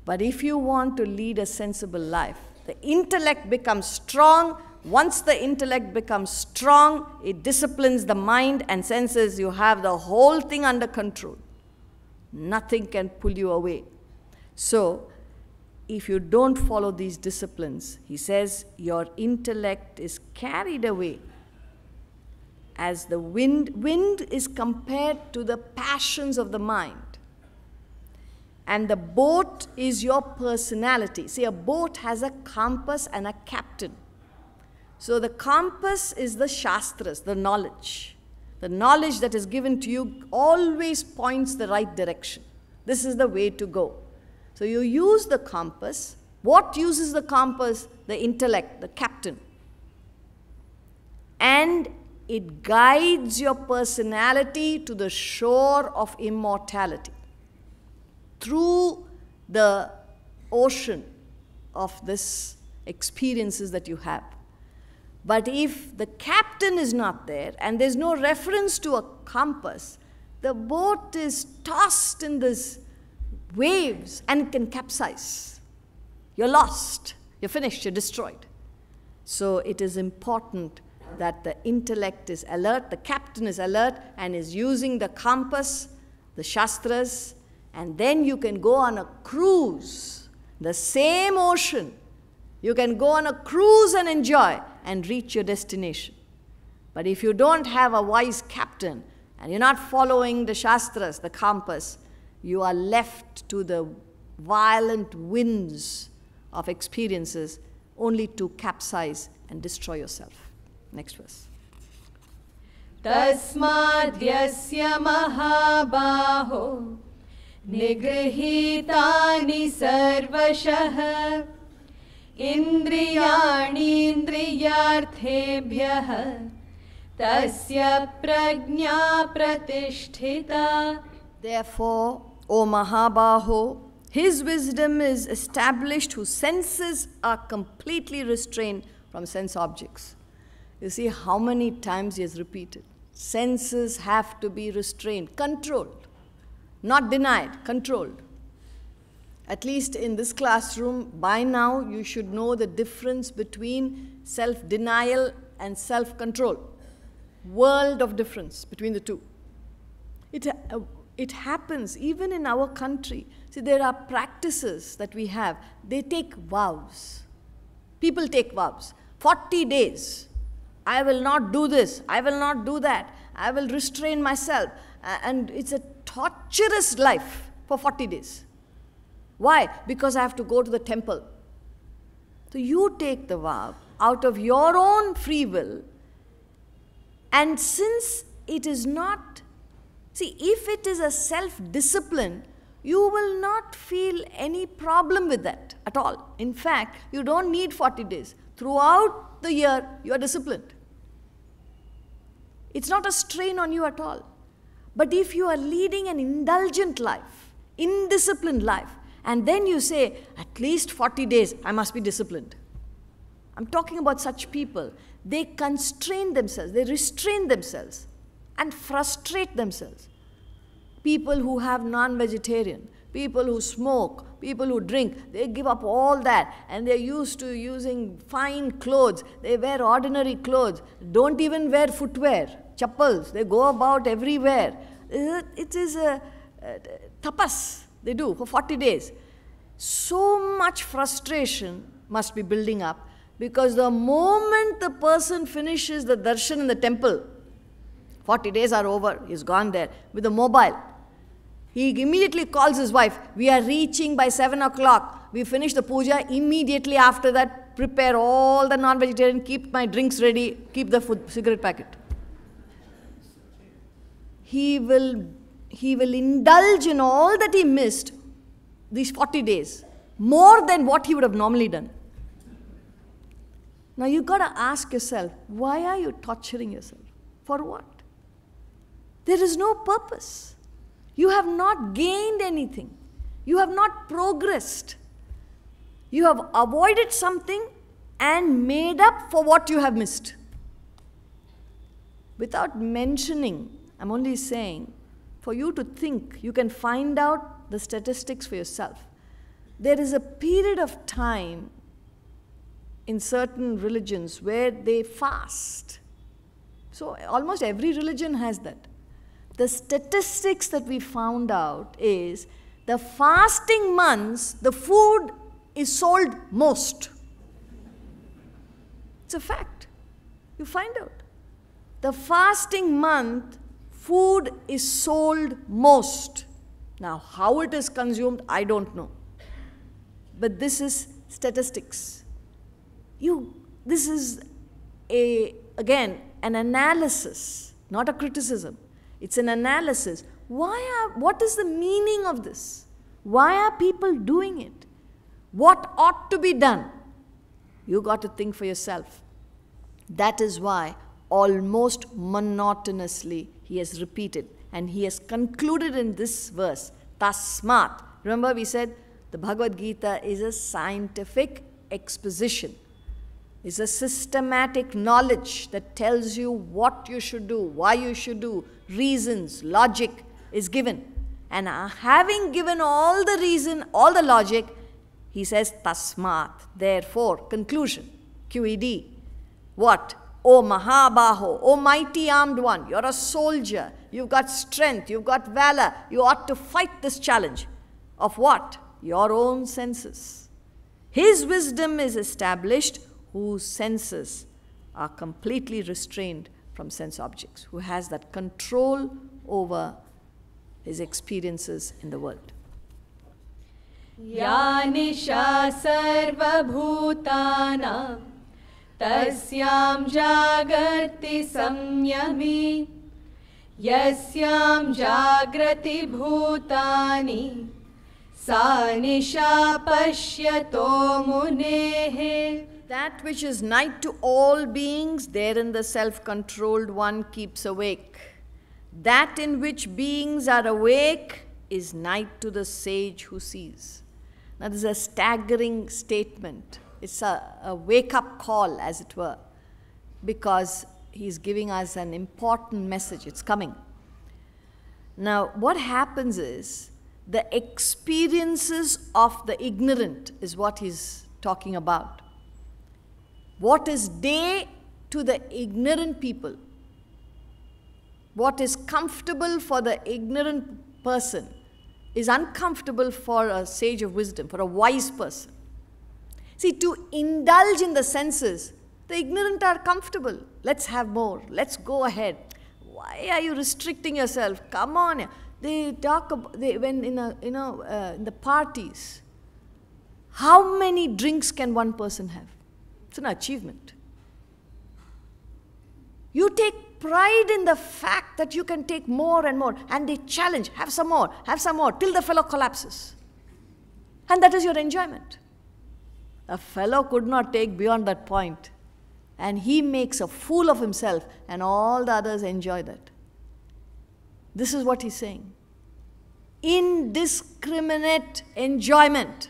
But if you want to lead a sensible life, the intellect becomes strong. Once the intellect becomes strong, it disciplines the mind and senses. You have the whole thing under control. Nothing can pull you away. So, if you don't follow these disciplines, he says, your intellect is carried away as the wind. Wind is compared to the passions of the mind. And the boat is your personality. See, a boat has a compass and a captain. So the compass is the shastras, the knowledge. The knowledge that is given to you always points the right direction. This is the way to go. So you use the compass. What uses the compass? The intellect, the captain. And it guides your personality to the shore of immortality. Through the ocean of this experiences that you have. But if the captain is not there and there's no reference to a compass, the boat is tossed in these waves and can capsize. You're lost, you're finished, you're destroyed. So it is important that the intellect is alert, the captain is alert and is using the compass, the shastras, and then you can go on a cruise, the same ocean. You can go on a cruise and enjoy and reach your destination. But if you don't have a wise captain and you're not following the shastras, the compass, you are left to the violent winds of experiences only to capsize and destroy yourself. Next verse. Tasmad yasya mahabaho nigrihitani sarvashah Indriyani indriyarthebhyah tasya prajna pratishtita. Therefore, O Mahabaho, his wisdom is established whose senses are completely restrained from sense objects. You see how many times he has repeated. Senses have to be restrained, controlled, not denied, controlled. At least in this classroom, by now you should know the difference between self-denial and self-control. World of difference between the two. It, uh, it happens even in our country. See, there are practices that we have. They take vows. People take vows. forty days. I will not do this. I will not do that. I will restrain myself. And it's a torturous life for forty days. Why? Because I have to go to the temple. So you take the vow out of your own free will. And since it is not, see, if it is a self-discipline, you will not feel any problem with that at all. In fact, you don't need forty days. Throughout the year, you are disciplined. It's not a strain on you at all. But if you are leading an indulgent life, indisciplined life, and then you say, at least forty days, I must be disciplined. I'm talking about such people. They constrain themselves, they restrain themselves. and frustrate themselves. People who have non-vegetarian, people who smoke, people who drink, they give up all that and they're used to using fine clothes. They wear ordinary clothes, don't even wear footwear, chappals. They go about everywhere. It is a, a tapas they do for forty days. So much frustration must be building up, because the moment the person finishes the darshan in the temple, forty days are over, he's gone there with a mobile. He immediately calls his wife, we are reaching by seven o'clock. We finish the puja, immediately after that, prepare all the non-vegetarian, keep my drinks ready, keep the food, cigarette packet. He will, he will indulge in all that he missed these forty days, more than what he would have normally done. Now you've got to ask yourself, why are you torturing yourself? For what? There is no purpose. You have not gained anything. You have not progressed. You have avoided something and made up for what you have missed. Without mentioning, I'm only saying, for you to think, you can find out the statistics for yourself. There is a period of time in certain religions where they fast. So almost every religion has that. The statistics that we found out is the fasting months, the food is sold most. It's a fact. You find out. The fasting month, food is sold most. Now, how it is consumed, I don't know. But this is statistics. You, this is, a again, an analysis, not a criticism. It's an analysis. Why are, what is the meaning of this? Why are people doing it? What ought to be done? You got to think for yourself. That is why almost monotonously he has repeated, and he has concluded in this verse, Tasmat. Remember we said the Bhagavad Gita is a scientific exposition. It's a systematic knowledge that tells you what you should do, why you should do, reasons, logic is given. And having given all the reason, all the logic, he says, Tasmat, therefore, conclusion, Q E D. What? O Mahabaho, O mighty armed one, you're a soldier, you've got strength, you've got valor, you ought to fight this challenge. Of what? Your own senses. His wisdom is established whose senses are completely restrained from sense objects, who has that control over his experiences in the world. Ya nisha sarva bhutanam tasyam jagarti samyami yasyam jagrati bhutani sa nisha pashyato munehe. That which is night to all beings, therein the self-controlled one keeps awake. That in which beings are awake is night to the sage who sees. Now this is a staggering statement. It's a, a wake-up call, as it were, because he's giving us an important message. It's coming. Now what happens is the experiences of the ignorant is what he's talking about. What is day to the ignorant people? What is comfortable for the ignorant person is uncomfortable for a sage of wisdom, for a wise person. See, to indulge in the senses, the ignorant are comfortable. Let's have more. Let's go ahead. Why are you restricting yourself? Come on. They talk about, they, when in a, you know, uh, in the parties, how many drinks can one person have? It's an achievement. You take pride in the fact that you can take more and more, and they challenge, have some more, have some more, till the fellow collapses. And that is your enjoyment. A fellow could not take beyond that point, and he makes a fool of himself, and all the others enjoy that. This is what he's saying. Indiscriminate enjoyment.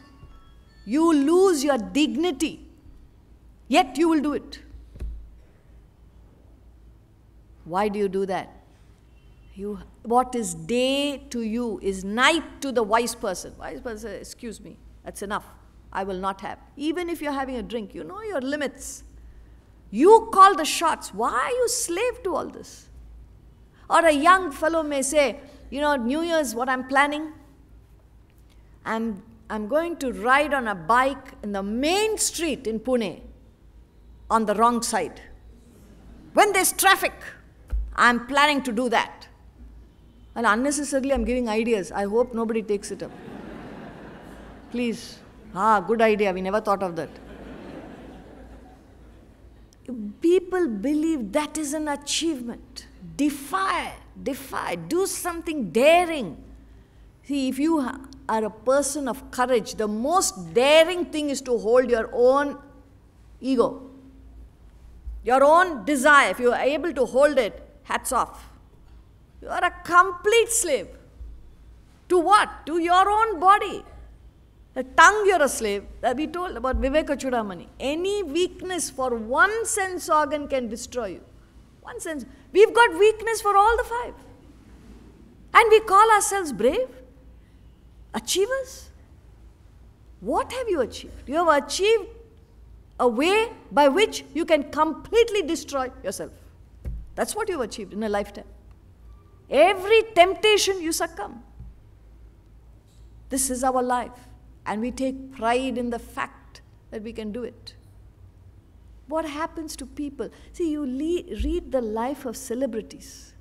You lose your dignity. Yet you will do it. Why do you do that? You, what is day to you is night to the wise person. Wise person, excuse me, that's enough. I will not have. Even if you're having a drink, you know your limits. You call the shots. Why are you slave to all this? Or a young fellow may say, you know, New Year's, what I'm planning? I'm, I'm going to ride on a bike in the main street in Pune on the wrong side. When there's traffic, I'm planning to do that. And unnecessarily, I'm giving ideas. I hope nobody takes it up. Please. Ah, good idea. We never thought of that. People believe that is an achievement. Defy, defy, do something daring. See, if you are a person of courage, the most daring thing is to hold your own ego, your own desire. If you are able to hold it, hats off. You are a complete slave. To what? To your own body. The tongue, you're a slave. We told about Viveka Chudamani. Any weakness for one sense organ can destroy you. One sense. We've got weakness for all the five. And we call ourselves brave, achievers. What have you achieved? You have achieved a way by which you can completely destroy yourself. That's what you've achieved in a lifetime. Every temptation you succumb. This is our life. And we take pride in the fact that we can do it. What happens to people? See, you read the life of celebrities.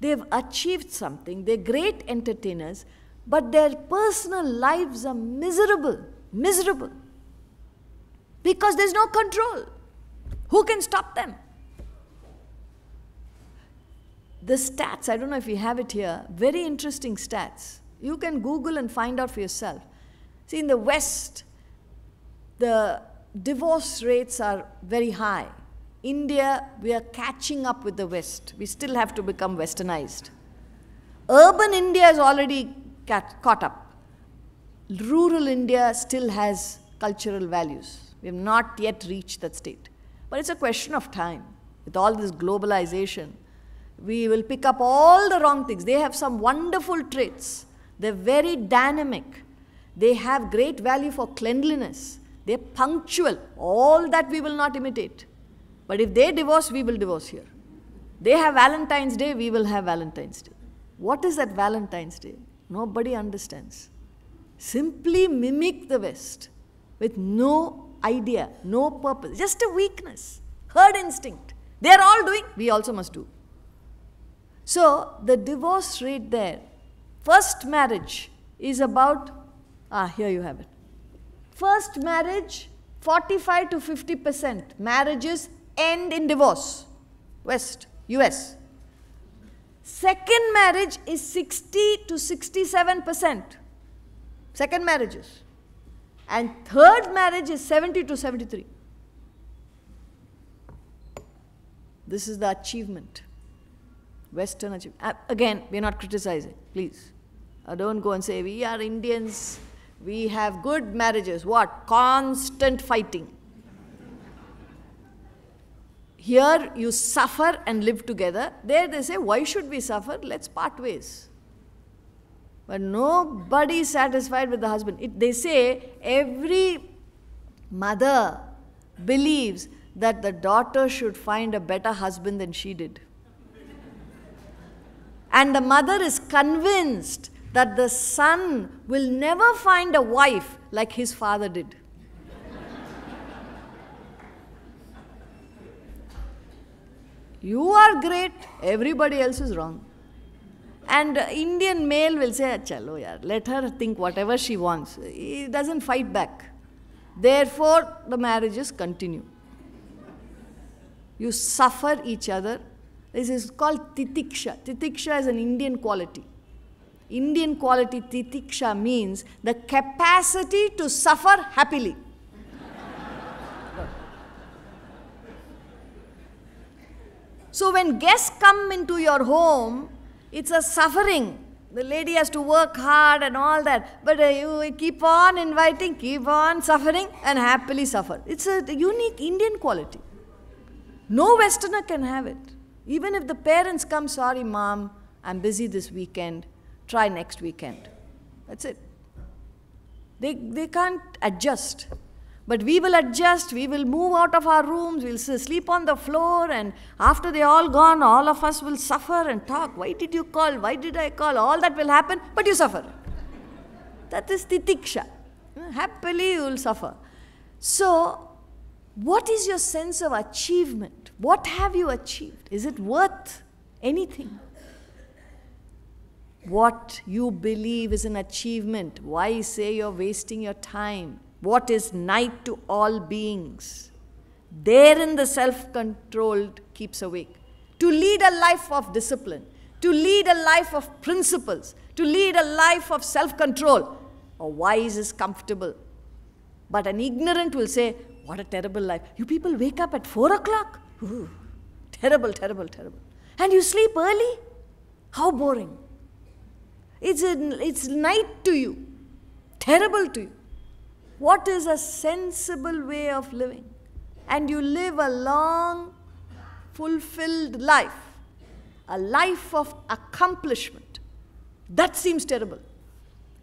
They've achieved something. They're great entertainers, but their personal lives are miserable, miserable. Because there's no control. Who can stop them? The stats, I don't know if we have it here, very interesting stats. You can Google and find out for yourself. See, in the West, the divorce rates are very high. India, we are catching up with the West. We still have to become westernized. Urban India is already caught up. Rural India still has cultural values. We have not yet reached that state. But it's a question of time. With all this globalization, we will pick up all the wrong things. They have some wonderful traits. They're very dynamic. They have great value for cleanliness. They're punctual. All that we will not imitate. But if they divorce, we will divorce here. They have Valentine's Day, we will have Valentine's Day. What is that Valentine's Day? Nobody understands. Simply mimic the West with no idea, no purpose. Just a weakness, herd instinct. They're all doing, we also must do. So the divorce rate there, first marriage is about Ah, here you have it. First marriage, forty-five to fifty percent marriages end in divorce. West, U S. Second marriage is sixty to sixty-seven percent. Second marriages. And third marriage is seventy to seventy-three. This is the achievement. Western achievement. Again, we are not criticizing, please. I don't go and say, we are Indians. We have good marriages. What? Constant fighting. Here you suffer and live together. There they say, why should we suffer? Let's part ways. But nobody is satisfied with the husband. It, they say every mother believes that the daughter should find a better husband than she did. And the mother is convinced that the son will never find a wife like his father did. You are great, everybody else is wrong. And Indian male will say, chalo yaar, let her think whatever she wants. He doesn't fight back. Therefore, the marriages continue. You suffer each other. This is called Titiksha. Titiksha is an Indian quality. Indian quality Titiksha means the capacity to suffer happily. So when guests come into your home, it's a suffering. The lady has to work hard and all that. But you keep on inviting, keep on suffering and happily suffer. It's a unique Indian quality. No Westerner can have it. Even if the parents come, sorry mom, I'm busy this weekend, try next weekend. That's it. They, they can't adjust. But we will adjust, we will move out of our rooms, we'll sleep on the floor, and after they're all gone, all of us will suffer and talk. Why did you call? Why did I call? All that will happen, but you suffer. That is Titiksha. Happily, you will suffer. So, what is your sense of achievement? What have you achieved? Is it worth anything? What you believe is an achievement. Why say you're wasting your time? What is night to all beings? Therein the self-controlled keeps awake. To lead a life of discipline, to lead a life of principles, to lead a life of self-control. A wise is comfortable. But an ignorant will say, what a terrible life. You people wake up at four o'clock? Ooh, terrible, terrible, terrible. And you sleep early? How boring. It's, a, it's night to you. Terrible to you. What is a sensible way of living? And you live a long, fulfilled life, a life of accomplishment. That seems terrible.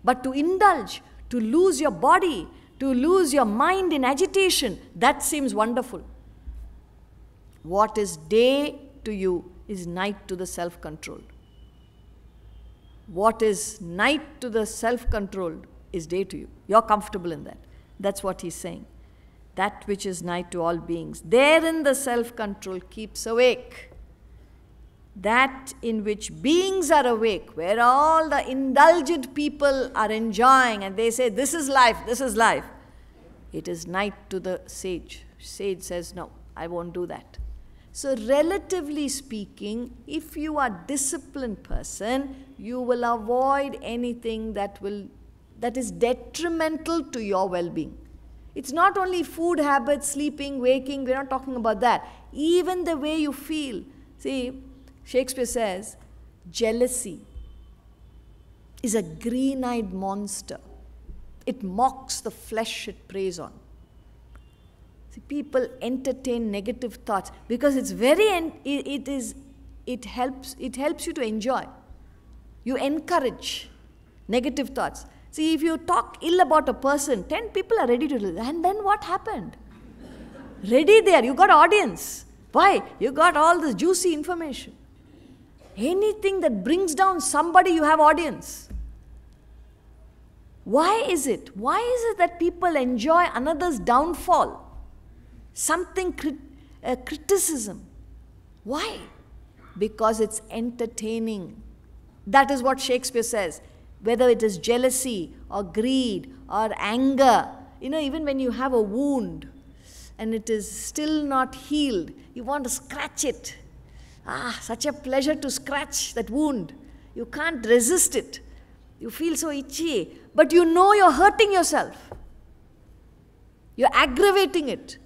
But to indulge, to lose your body, to lose your mind in agitation, that seems wonderful. What is day to you is night to the self-controlled. What is night to the self-controlled is day to you. You're comfortable in that. That's what he's saying. That which is night to all beings. Therein the self-control keeps awake. That in which beings are awake, where all the indulgent people are enjoying and they say, this is life, this is life. It is night to the sage. Sage says, no, I won't do that. So relatively speaking, if you are a disciplined person, you will avoid anything that will that is detrimental to your well-being. It's not only food habits, sleeping, waking, we're not talking about that. Even the way you feel. See, Shakespeare says, jealousy is a green-eyed monster. It mocks the flesh it preys on. See, people entertain negative thoughts because it's very, en it, it is, it helps, it helps you to enjoy. You encourage negative thoughts. See, if you talk ill about a person, ten people are ready to do that. And then what happened? Ready there, you got audience. Why? You got all this juicy information. Anything that brings down somebody, you have audience. Why is it? Why is it that people enjoy another's downfall? Something, crit uh, criticism. Why? Because it's entertaining. That is what Shakespeare says. Whether it is jealousy or greed or anger. You know, even when you have a wound and it is still not healed, you want to scratch it. Ah, such a pleasure to scratch that wound. You can't resist it. You feel so itchy. But you know you're hurting yourself. You're aggravating it.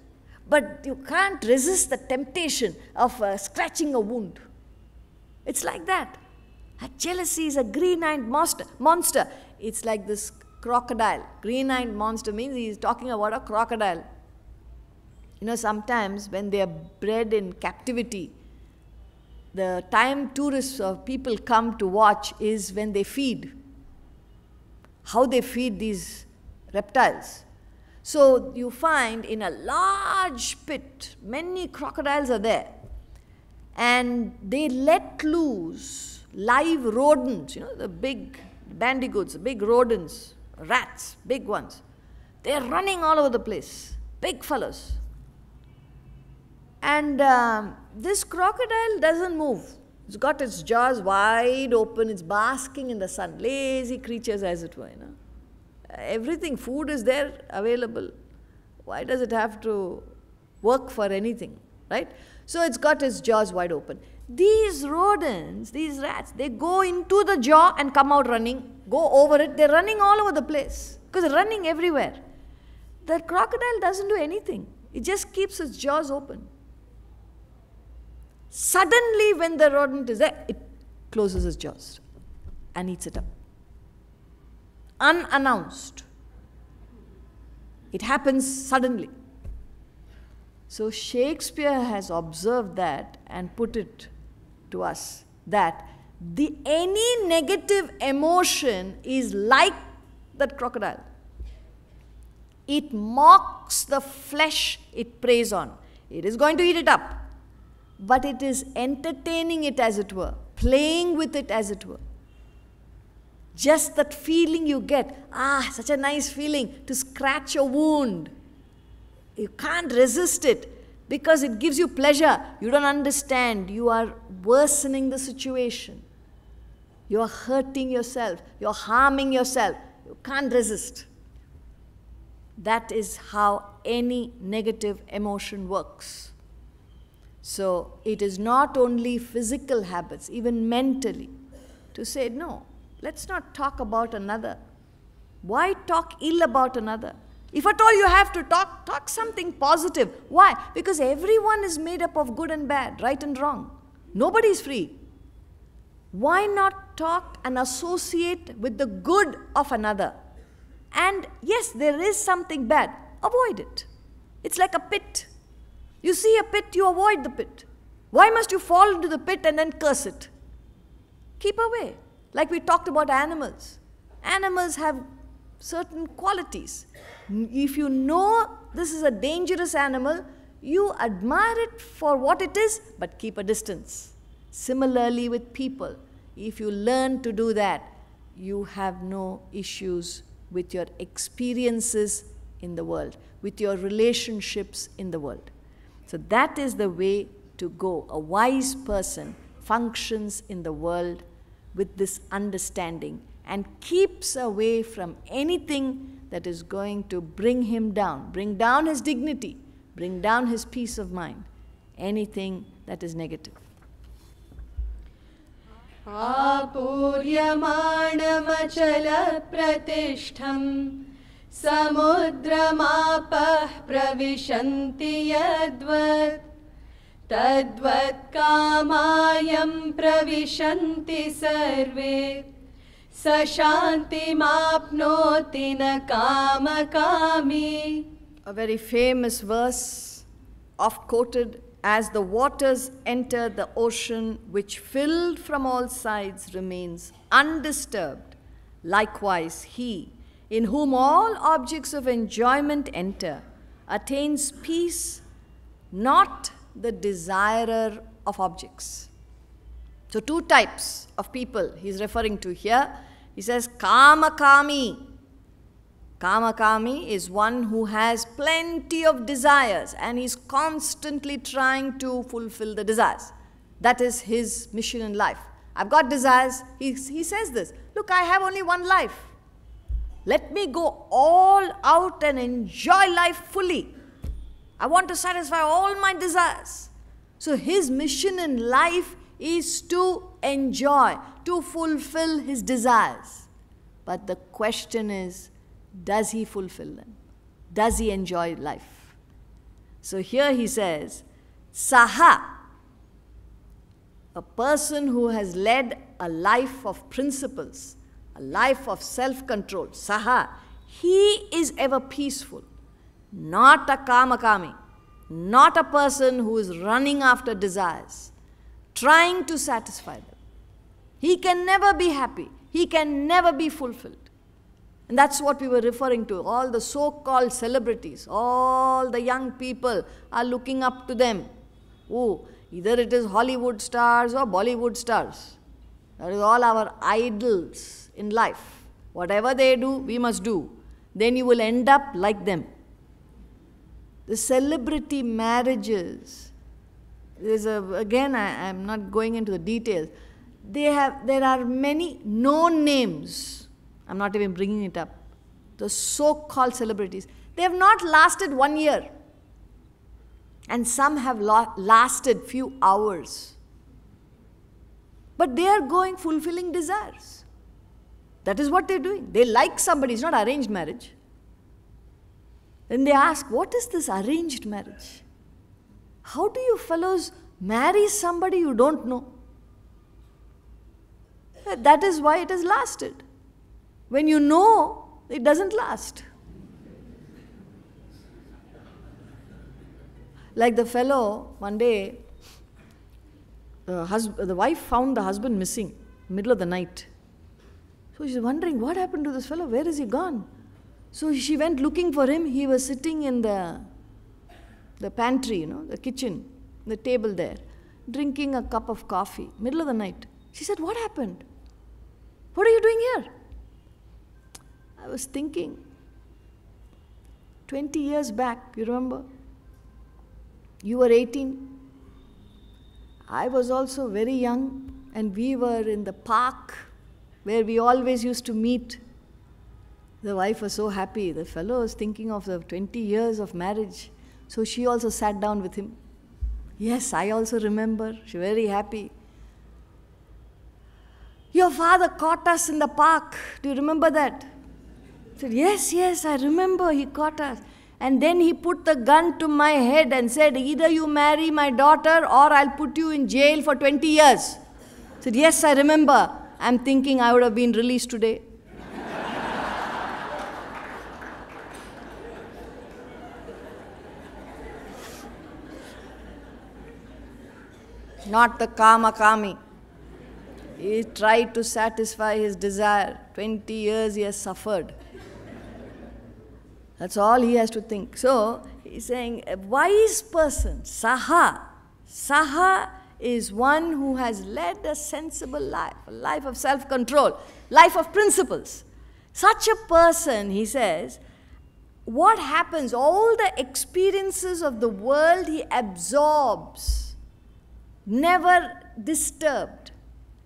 But you can't resist the temptation of uh, scratching a wound. It's like that. A jealousy is a green-eyed monster. monster. It's like this crocodile. Green-eyed monster means he's talking about a crocodile. You know, sometimes when they are bred in captivity, the time tourists or people come to watch is when they feed. How they feed these reptiles. So you find in a large pit, many crocodiles are there. And they let loose live rodents, you know, the big bandicoots, the big rodents, rats, big ones. They're running all over the place, big fellows. And um, this crocodile doesn't move. It's got its jaws wide open, it's basking in the sun, lazy creatures as it were, you know. Everything, food is there, available. Why does it have to work for anything, right? So it's got its jaws wide open. These rodents, these rats, they go into the jaw and come out running, go over it. They're running all over the place because they're running everywhere. The crocodile doesn't do anything. It just keeps its jaws open. Suddenly when the rodent is there, it closes its jaws and eats it up. Unannounced. It happens suddenly. So Shakespeare has observed that and put it to us that the any negative emotion is like that crocodile. It mocks the flesh it preys on. It is going to eat it up, but it is entertaining it as it were, playing with it as it were. Just that feeling you get, ah, such a nice feeling to scratch a wound. You can't resist it because it gives you pleasure. You don't understand. You are worsening the situation. You are hurting yourself. You are harming yourself. You can't resist. That is how any negative emotion works. So it is not only physical habits, even mentally, to say, no, let's not talk about another. Why talk ill about another? If at all you have to talk, talk something positive. Why? Because everyone is made up of good and bad, right and wrong. Nobody is free. Why not talk and associate with the good of another? And yes, there is something bad. Avoid it. It's like a pit. You see a pit, you avoid the pit. Why must you fall into the pit and then curse it? Keep away. Like we talked about animals. Animals have certain qualities. If you know this is a dangerous animal, you admire it for what it is, but keep a distance. Similarly with people, if you learn to do that, you have no issues with your experiences in the world, with your relationships in the world. So that is the way to go. A wise person functions in the world with this understanding and keeps away from anything that is going to bring him down, bring down his dignity, bring down his peace of mind, anything that is negative. Apuryamāṇamacala pratishtham samudramāpah pravishanti yadvat tadvat kāmāyam pravishanti sarve sashantimāpnoti na kāmakāmi. A very famous verse, oft quoted. As the waters enter the ocean, which filled from all sides remains undisturbed, likewise he, in whom all objects of enjoyment enter, attains peace, not the desirer of objects. So two types of people he's referring to here. He says, Kamakami. Kamakami is one who has plenty of desires and he's constantly trying to fulfill the desires. That is his mission in life. I've got desires. He, he says this, look, I have only one life. Let me go all out and enjoy life fully. I want to satisfy all my desires. So his mission in life is to enjoy, to fulfill his desires. But the question is, does he fulfill them? Does he enjoy life? So here he says, Saha, a person who has led a life of principles, a life of self-control, Saha, he is ever peaceful, not a kamakami, not a person who is running after desires, trying to satisfy them. He can never be happy. He can never be fulfilled. And that's what we were referring to. All the so-called celebrities, all the young people are looking up to them. Oh, either it is Hollywood stars or Bollywood stars. That is all our idols in life. Whatever they do, we must do. Then you will end up like them. The celebrity marriages, there's a, again, I, I'm not going into the details. They have, there are many known names. I'm not even bringing it up. The so-called celebrities, they have not lasted one year. And some have lasted few hours. But they are going fulfilling desires. That is what they're doing. They like somebody. It's not arranged marriage. Then they ask, what is this arranged marriage? How do you fellows marry somebody you don't know? That is why it has lasted. When you know, it doesn't last. Like the fellow, one day, the, husband, the wife found the husband missing. middle of the night. So she's wondering, what happened to this fellow? Where is he gone? So she went looking for him. He was sitting in the, the pantry, you know, the kitchen, the table there, drinking a cup of coffee, middle of the night. She said, what happened? What are you doing here? I was thinking, twenty years back, you remember? You were eighteen. I was also very young, and we were in the park where we always used to meet. The wife was so happy. The fellow was thinking of the twenty years of marriage. So she also sat down with him. Yes, I also remember. She was very happy. Your father caught us in the park. Do you remember that? I said, yes, yes, I remember he caught us. And then he put the gun to my head and said, either you marry my daughter or I'll put you in jail for twenty years. I said, yes, I remember. I'm thinking I would have been released today. Not the kama kami. He tried to satisfy his desire. twenty years he has suffered. That's all he has to think. So, he's saying, a wise person, saha. Saha is one who has led a sensible life, a life of self-control, life of principles. Such a person, he says, what happens, all the experiences of the world he absorbs, never disturbed.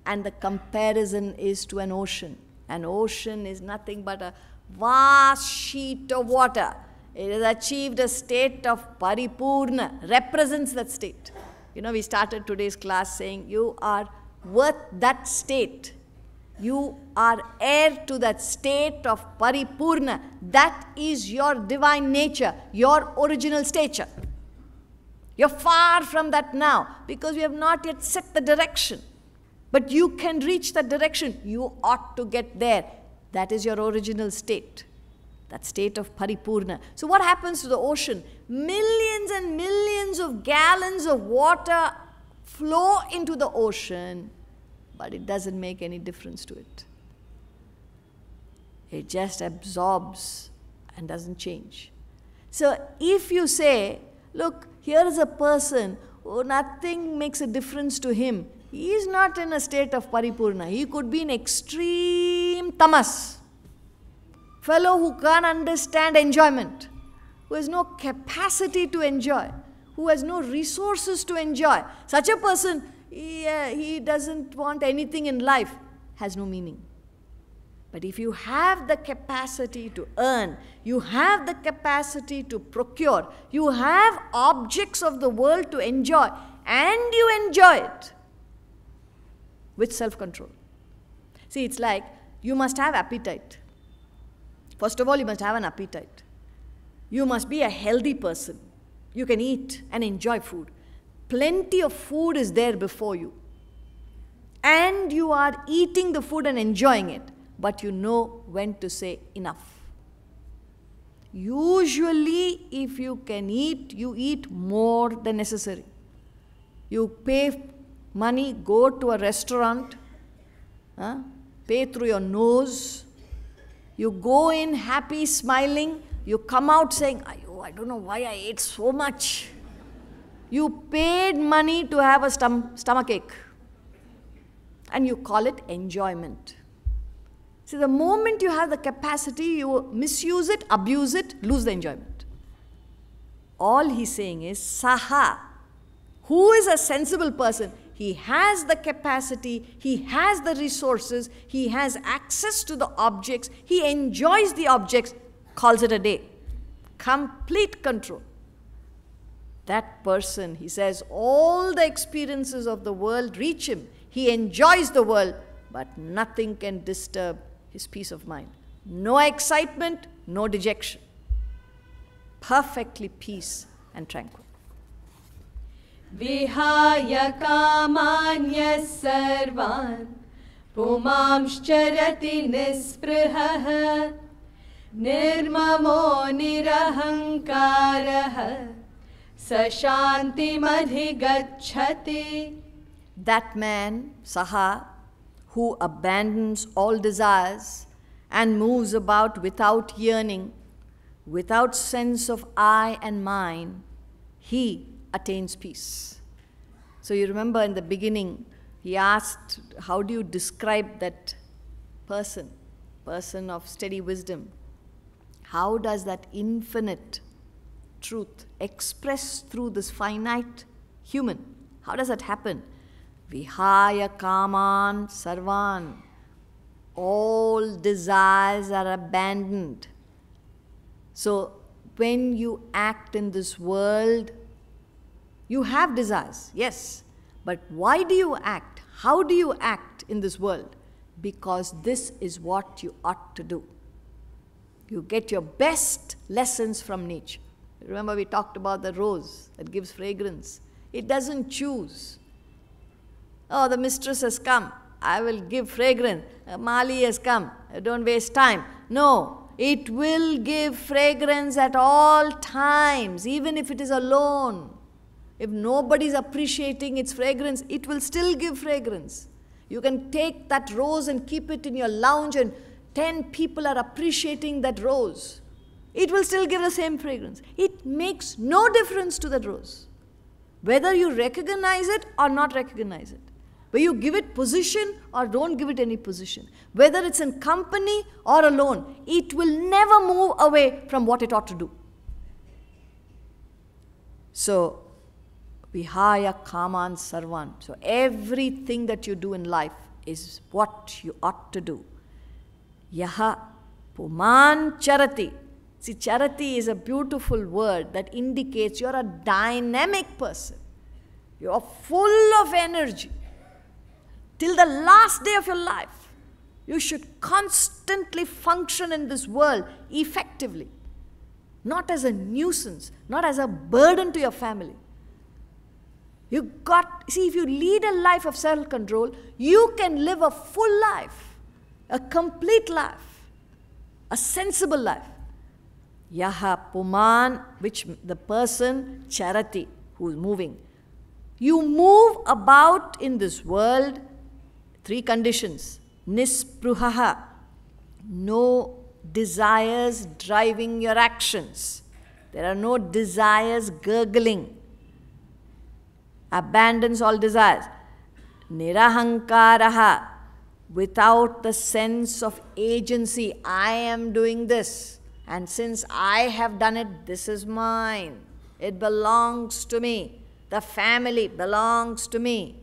And the comparison is to an ocean. An ocean is nothing but a vast sheet of water. It has achieved a state of Paripurna, represents that state. You know, we started today's class saying, you are worth that state. You are heir to that state of Paripurna. That is your divine nature, your original stature. You're far from that now, because we have not yet set the direction. But you can reach that direction. You ought to get there. That is your original state, that state of Paripurna. So what happens to the ocean? Millions and millions of gallons of water flow into the ocean, but it doesn't make any difference to it. It just absorbs and doesn't change. So if you say, look, here is a person who nothing makes a difference to him, he is not in a state of Paripurna. He could be in extreme tamas. Fellow who can't understand enjoyment, who has no capacity to enjoy, who has no resources to enjoy. Such a person, he, uh, he doesn't want anything in life, has no meaning. But if you have the capacity to earn, you have the capacity to procure, you have objects of the world to enjoy, and you enjoy it, with self-control. See, it's like, you must have appetite. First of all, you must have an appetite. You must be a healthy person. You can eat and enjoy food. Plenty of food is there before you. And you are eating the food and enjoying it. But you know when to say enough. Usually, if you can eat, you eat more than necessary. You pay money, go to a restaurant, huh? Pay through your nose. You go in happy, smiling. You come out saying, oh, I don't know why I ate so much. You paid money to have a stom stomach ache. And you call it enjoyment. See, the moment you have the capacity, you misuse it, abuse it, lose the enjoyment. All he's saying is, saha, who is a sensible person? He has the capacity, he has the resources, he has access to the objects, he enjoys the objects, calls it a day. Complete control. That person, he says, all the experiences of the world reach him. He enjoys the world, but nothing can disturb his peace of mind. No excitement, no dejection. Perfectly peace and tranquil. Vihaya kamanya sarvan pumamshcharati nisprihaha nirmamo nirahankaraha sashanti madhigacchati. That man, saha, who abandons all desires and moves about without yearning, without sense of I and mine, he attains peace. So you remember in the beginning, he asked, how do you describe that person, person of steady wisdom? How does that infinite truth express through this finite human? How does that happen? Vihaya kaman sarvan. All desires are abandoned. So when you act in this world, you have desires, yes. But why do you act? How do you act in this world? Because this is what you ought to do. You get your best lessons from nature. Remember we talked about the rose that gives fragrance. It doesn't choose. Oh, the mistress has come. I will give fragrance. Mali has come. Don't waste time. No, it will give fragrance at all times, even if it is alone. If nobody's appreciating its fragrance, it will still give fragrance. You can take that rose and keep it in your lounge and ten people are appreciating that rose. It will still give the same fragrance. It makes no difference to that rose, whether you recognize it or not recognize it, whether you give it position or don't give it any position, whether it's in company or alone, it will never move away from what it ought to do. So, vihaya kaman sarvan. So everything that you do in life is what you ought to do. Yaha puman charati. See, charati is a beautiful word that indicates you're a dynamic person. You're full of energy. Till the last day of your life, you should constantly function in this world effectively. Not as a nuisance, not as a burden to your family. You got, see, if you lead a life of self-control, you can live a full life, a complete life, a sensible life. Yaha puman, which the person, charati, who is moving. You move about in this world, three conditions. Nispruhaha, no desires driving your actions. There are no desires gurgling. Abandons all desires. Nirahankaraha, without the sense of agency. I am doing this. And since I have done it, this is mine. It belongs to me. The family belongs to me.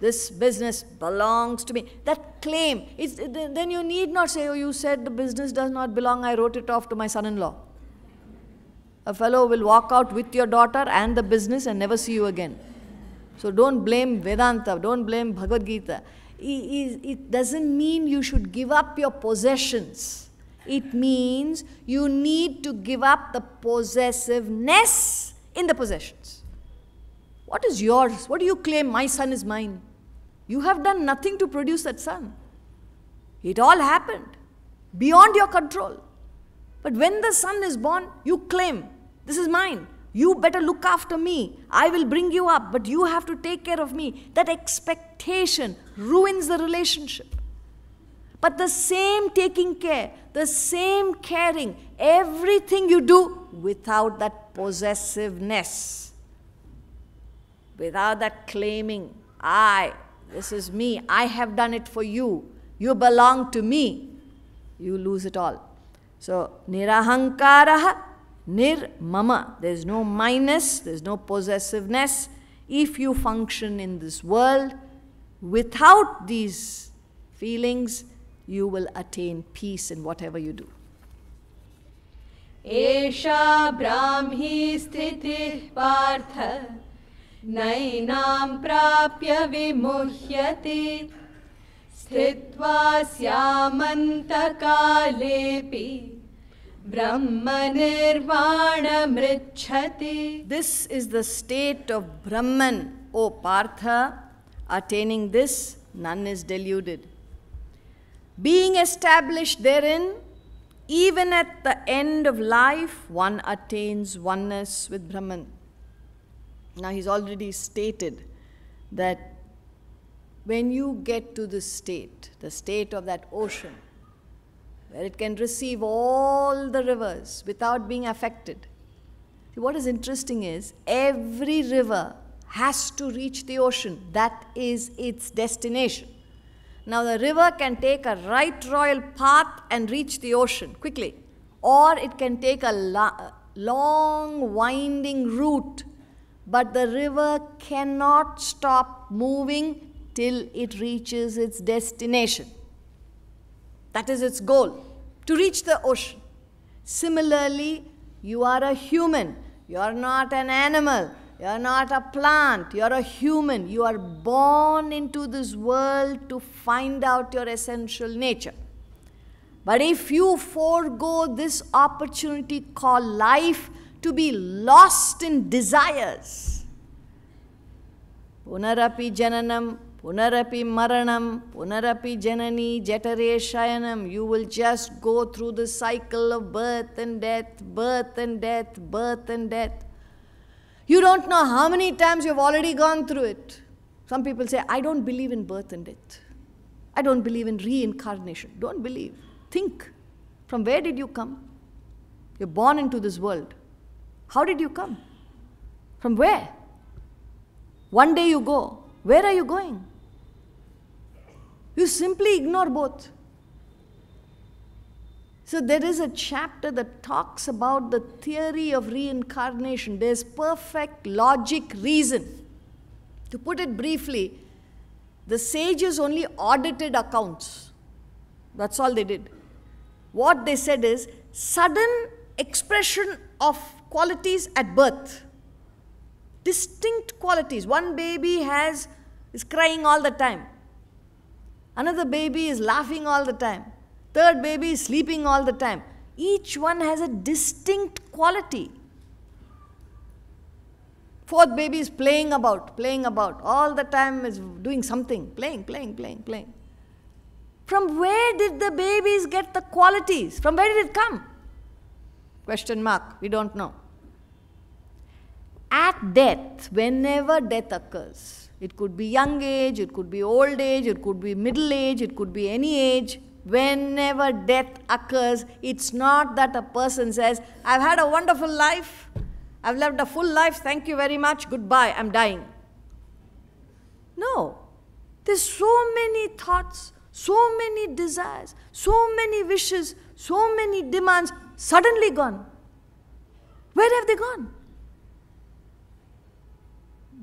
This business belongs to me. That claim, it's, then you need not say, oh, you said the business does not belong, I wrote it off to my son-in-law. A fellow will walk out with your daughter and the business and never see you again. So don't blame Vedanta, don't blame Bhagavad Gita. It doesn't mean you should give up your possessions. It means you need to give up the possessiveness in the possessions. What is yours? What do you claim? My son is mine. You have done nothing to produce that son. It all happened beyond your control. But when the son is born, you claim, this is mine. You better look after me. I will bring you up, but you have to take care of me. That expectation ruins the relationship. But the same taking care, the same caring, everything you do without that possessiveness, without that claiming, I, this is me, I have done it for you, you belong to me, you lose it all. So, nirahankaraha, nir-mama, there's no minus, there's no possessiveness. If you function in this world without these feelings, you will attain peace in whatever you do. Esha brahmi sthiti partha nainam prapya vimuhyati sthitva syamantakaalepi brahma nirvana mricchati. This is the state of Brahman, O Partha. Attaining this, none is deluded. Being established therein, even at the end of life, one attains oneness with Brahman. Now he's already stated that when you get to this state, the state of that ocean, where it can receive all the rivers without being affected. See, what is interesting is every river has to reach the ocean. That is its destination. Now the river can take a right royal path and reach the ocean quickly, or it can take a la- long winding route, but the river cannot stop moving till it reaches its destination. That is its goal, to reach the ocean. Similarly, you are a human, you are not an animal, you are not a plant, you are a human. You are born into this world to find out your essential nature. But if you forego this opportunity called life to be lost in desires, punarapi jananam, punarapi maranam, punarapi janani jatare shayanam, you will just go through the cycle of birth and death, birth and death, birth and death. You don't know how many times you've already gone through it. Some people say, I don't believe in birth and death. I don't believe in reincarnation. Don't believe. Think, from where did you come? You're born into this world. How did you come? From where? One day you go. Where are you going? You simply ignore both. So there is a chapter that talks about the theory of reincarnation. There's perfect logic reason. To put it briefly, the sages only audited accounts. That's all they did. What they said is, sudden expression of qualities at birth. Distinct qualities. One baby has, is crying all the time. Another baby is laughing all the time. Third baby is sleeping all the time. Each one has a distinct quality. Fourth baby is playing about, playing about. All the time is doing something. Playing, playing, playing, playing. From where did the babies get the qualities? From where did it come? Question mark. We don't know. At death, whenever death occurs, it could be young age, it could be old age, it could be middle age, it could be any age. Whenever death occurs, it's not that a person says, I've had a wonderful life, I've lived a full life, thank you very much, goodbye, I'm dying. No. There's so many thoughts, so many desires, so many wishes, so many demands, suddenly gone. Where have they gone?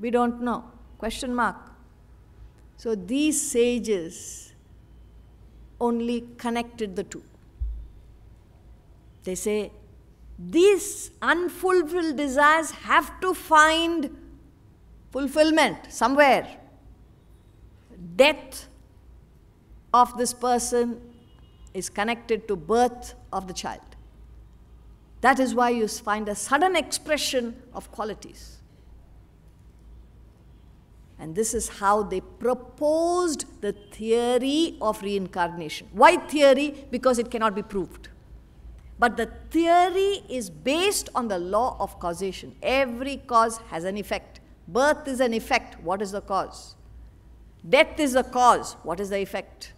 We don't know. Question mark. So these sages only connected the two. They say, these unfulfilled desires have to find fulfillment somewhere. Death of this person is connected to birth of the child. That is why you find a sudden expression of qualities. And this is how they proposed the theory of reincarnation. Why theory? Because it cannot be proved. But the theory is based on the law of causation. Every cause has an effect. Birth is an effect. What is the cause? Death is the cause. What is the effect?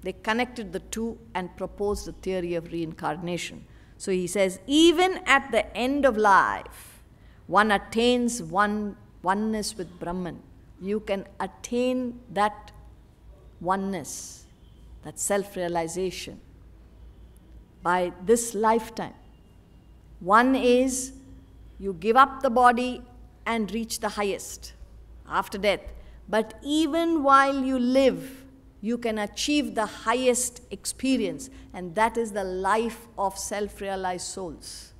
They connected the two and proposed the theory of reincarnation. So he says, even at the end of life, one attains one oneness with Brahman. You can attain that oneness, that self-realization by this lifetime. One is you give up the body and reach the highest after death. But even while you live, you can achieve the highest experience, and that is the life of self-realized souls.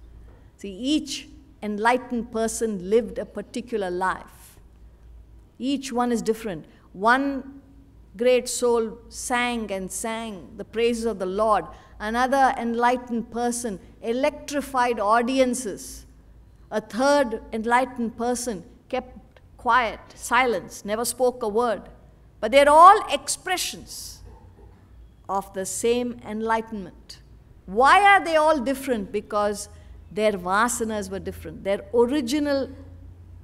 See, each enlightened person lived a particular life. Each one is different. One great soul sang and sang the praises of the Lord. Another enlightened person electrified audiences. A third enlightened person kept quiet, silence, never spoke a word. But they're all expressions of the same enlightenment. Why are they all different? Because their vasanas were different. Their original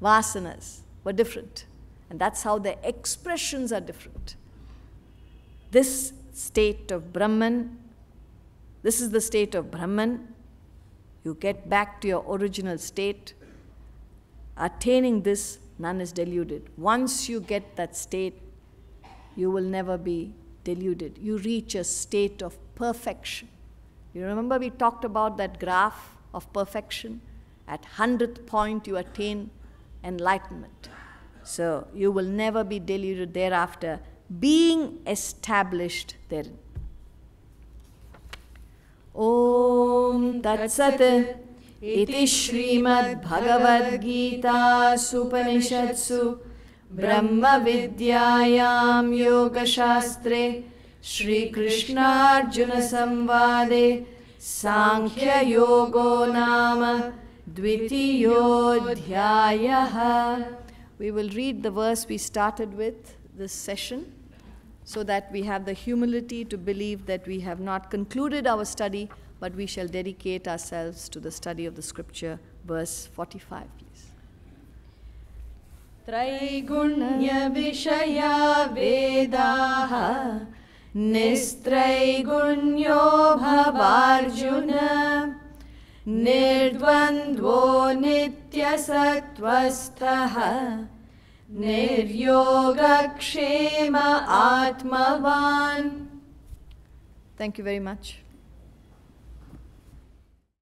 vasanas were different. And that's how the expressions are different. This state of Brahman, this is the state of Brahman. You get back to your original state. Attaining this, none is deluded. Once you get that state, you will never be deluded. You reach a state of perfection. You remember we talked about that graph of perfection? At hundredth point, you attain enlightenment. So you will never be deluded thereafter, being established therein. Om Tat Sat Iti Shrimad Bhagavad Gita Supanishatsu Brahma Vidyayam Yoga Shastre Shri Krishna Arjuna Samvade Sankhya Yogo Nama Dvitiyodhyayaha. We will read the verse we started with this session so that we have the humility to believe that we have not concluded our study, but we shall dedicate ourselves to the study of the scripture. Verse forty-five, please. Traigunya Vishaya Vedaha Nistraigunyo Bhavarjuna Nirdvandvo Nitya Sattvastaha Niryoga Kshema Atmavan. Thank you very much.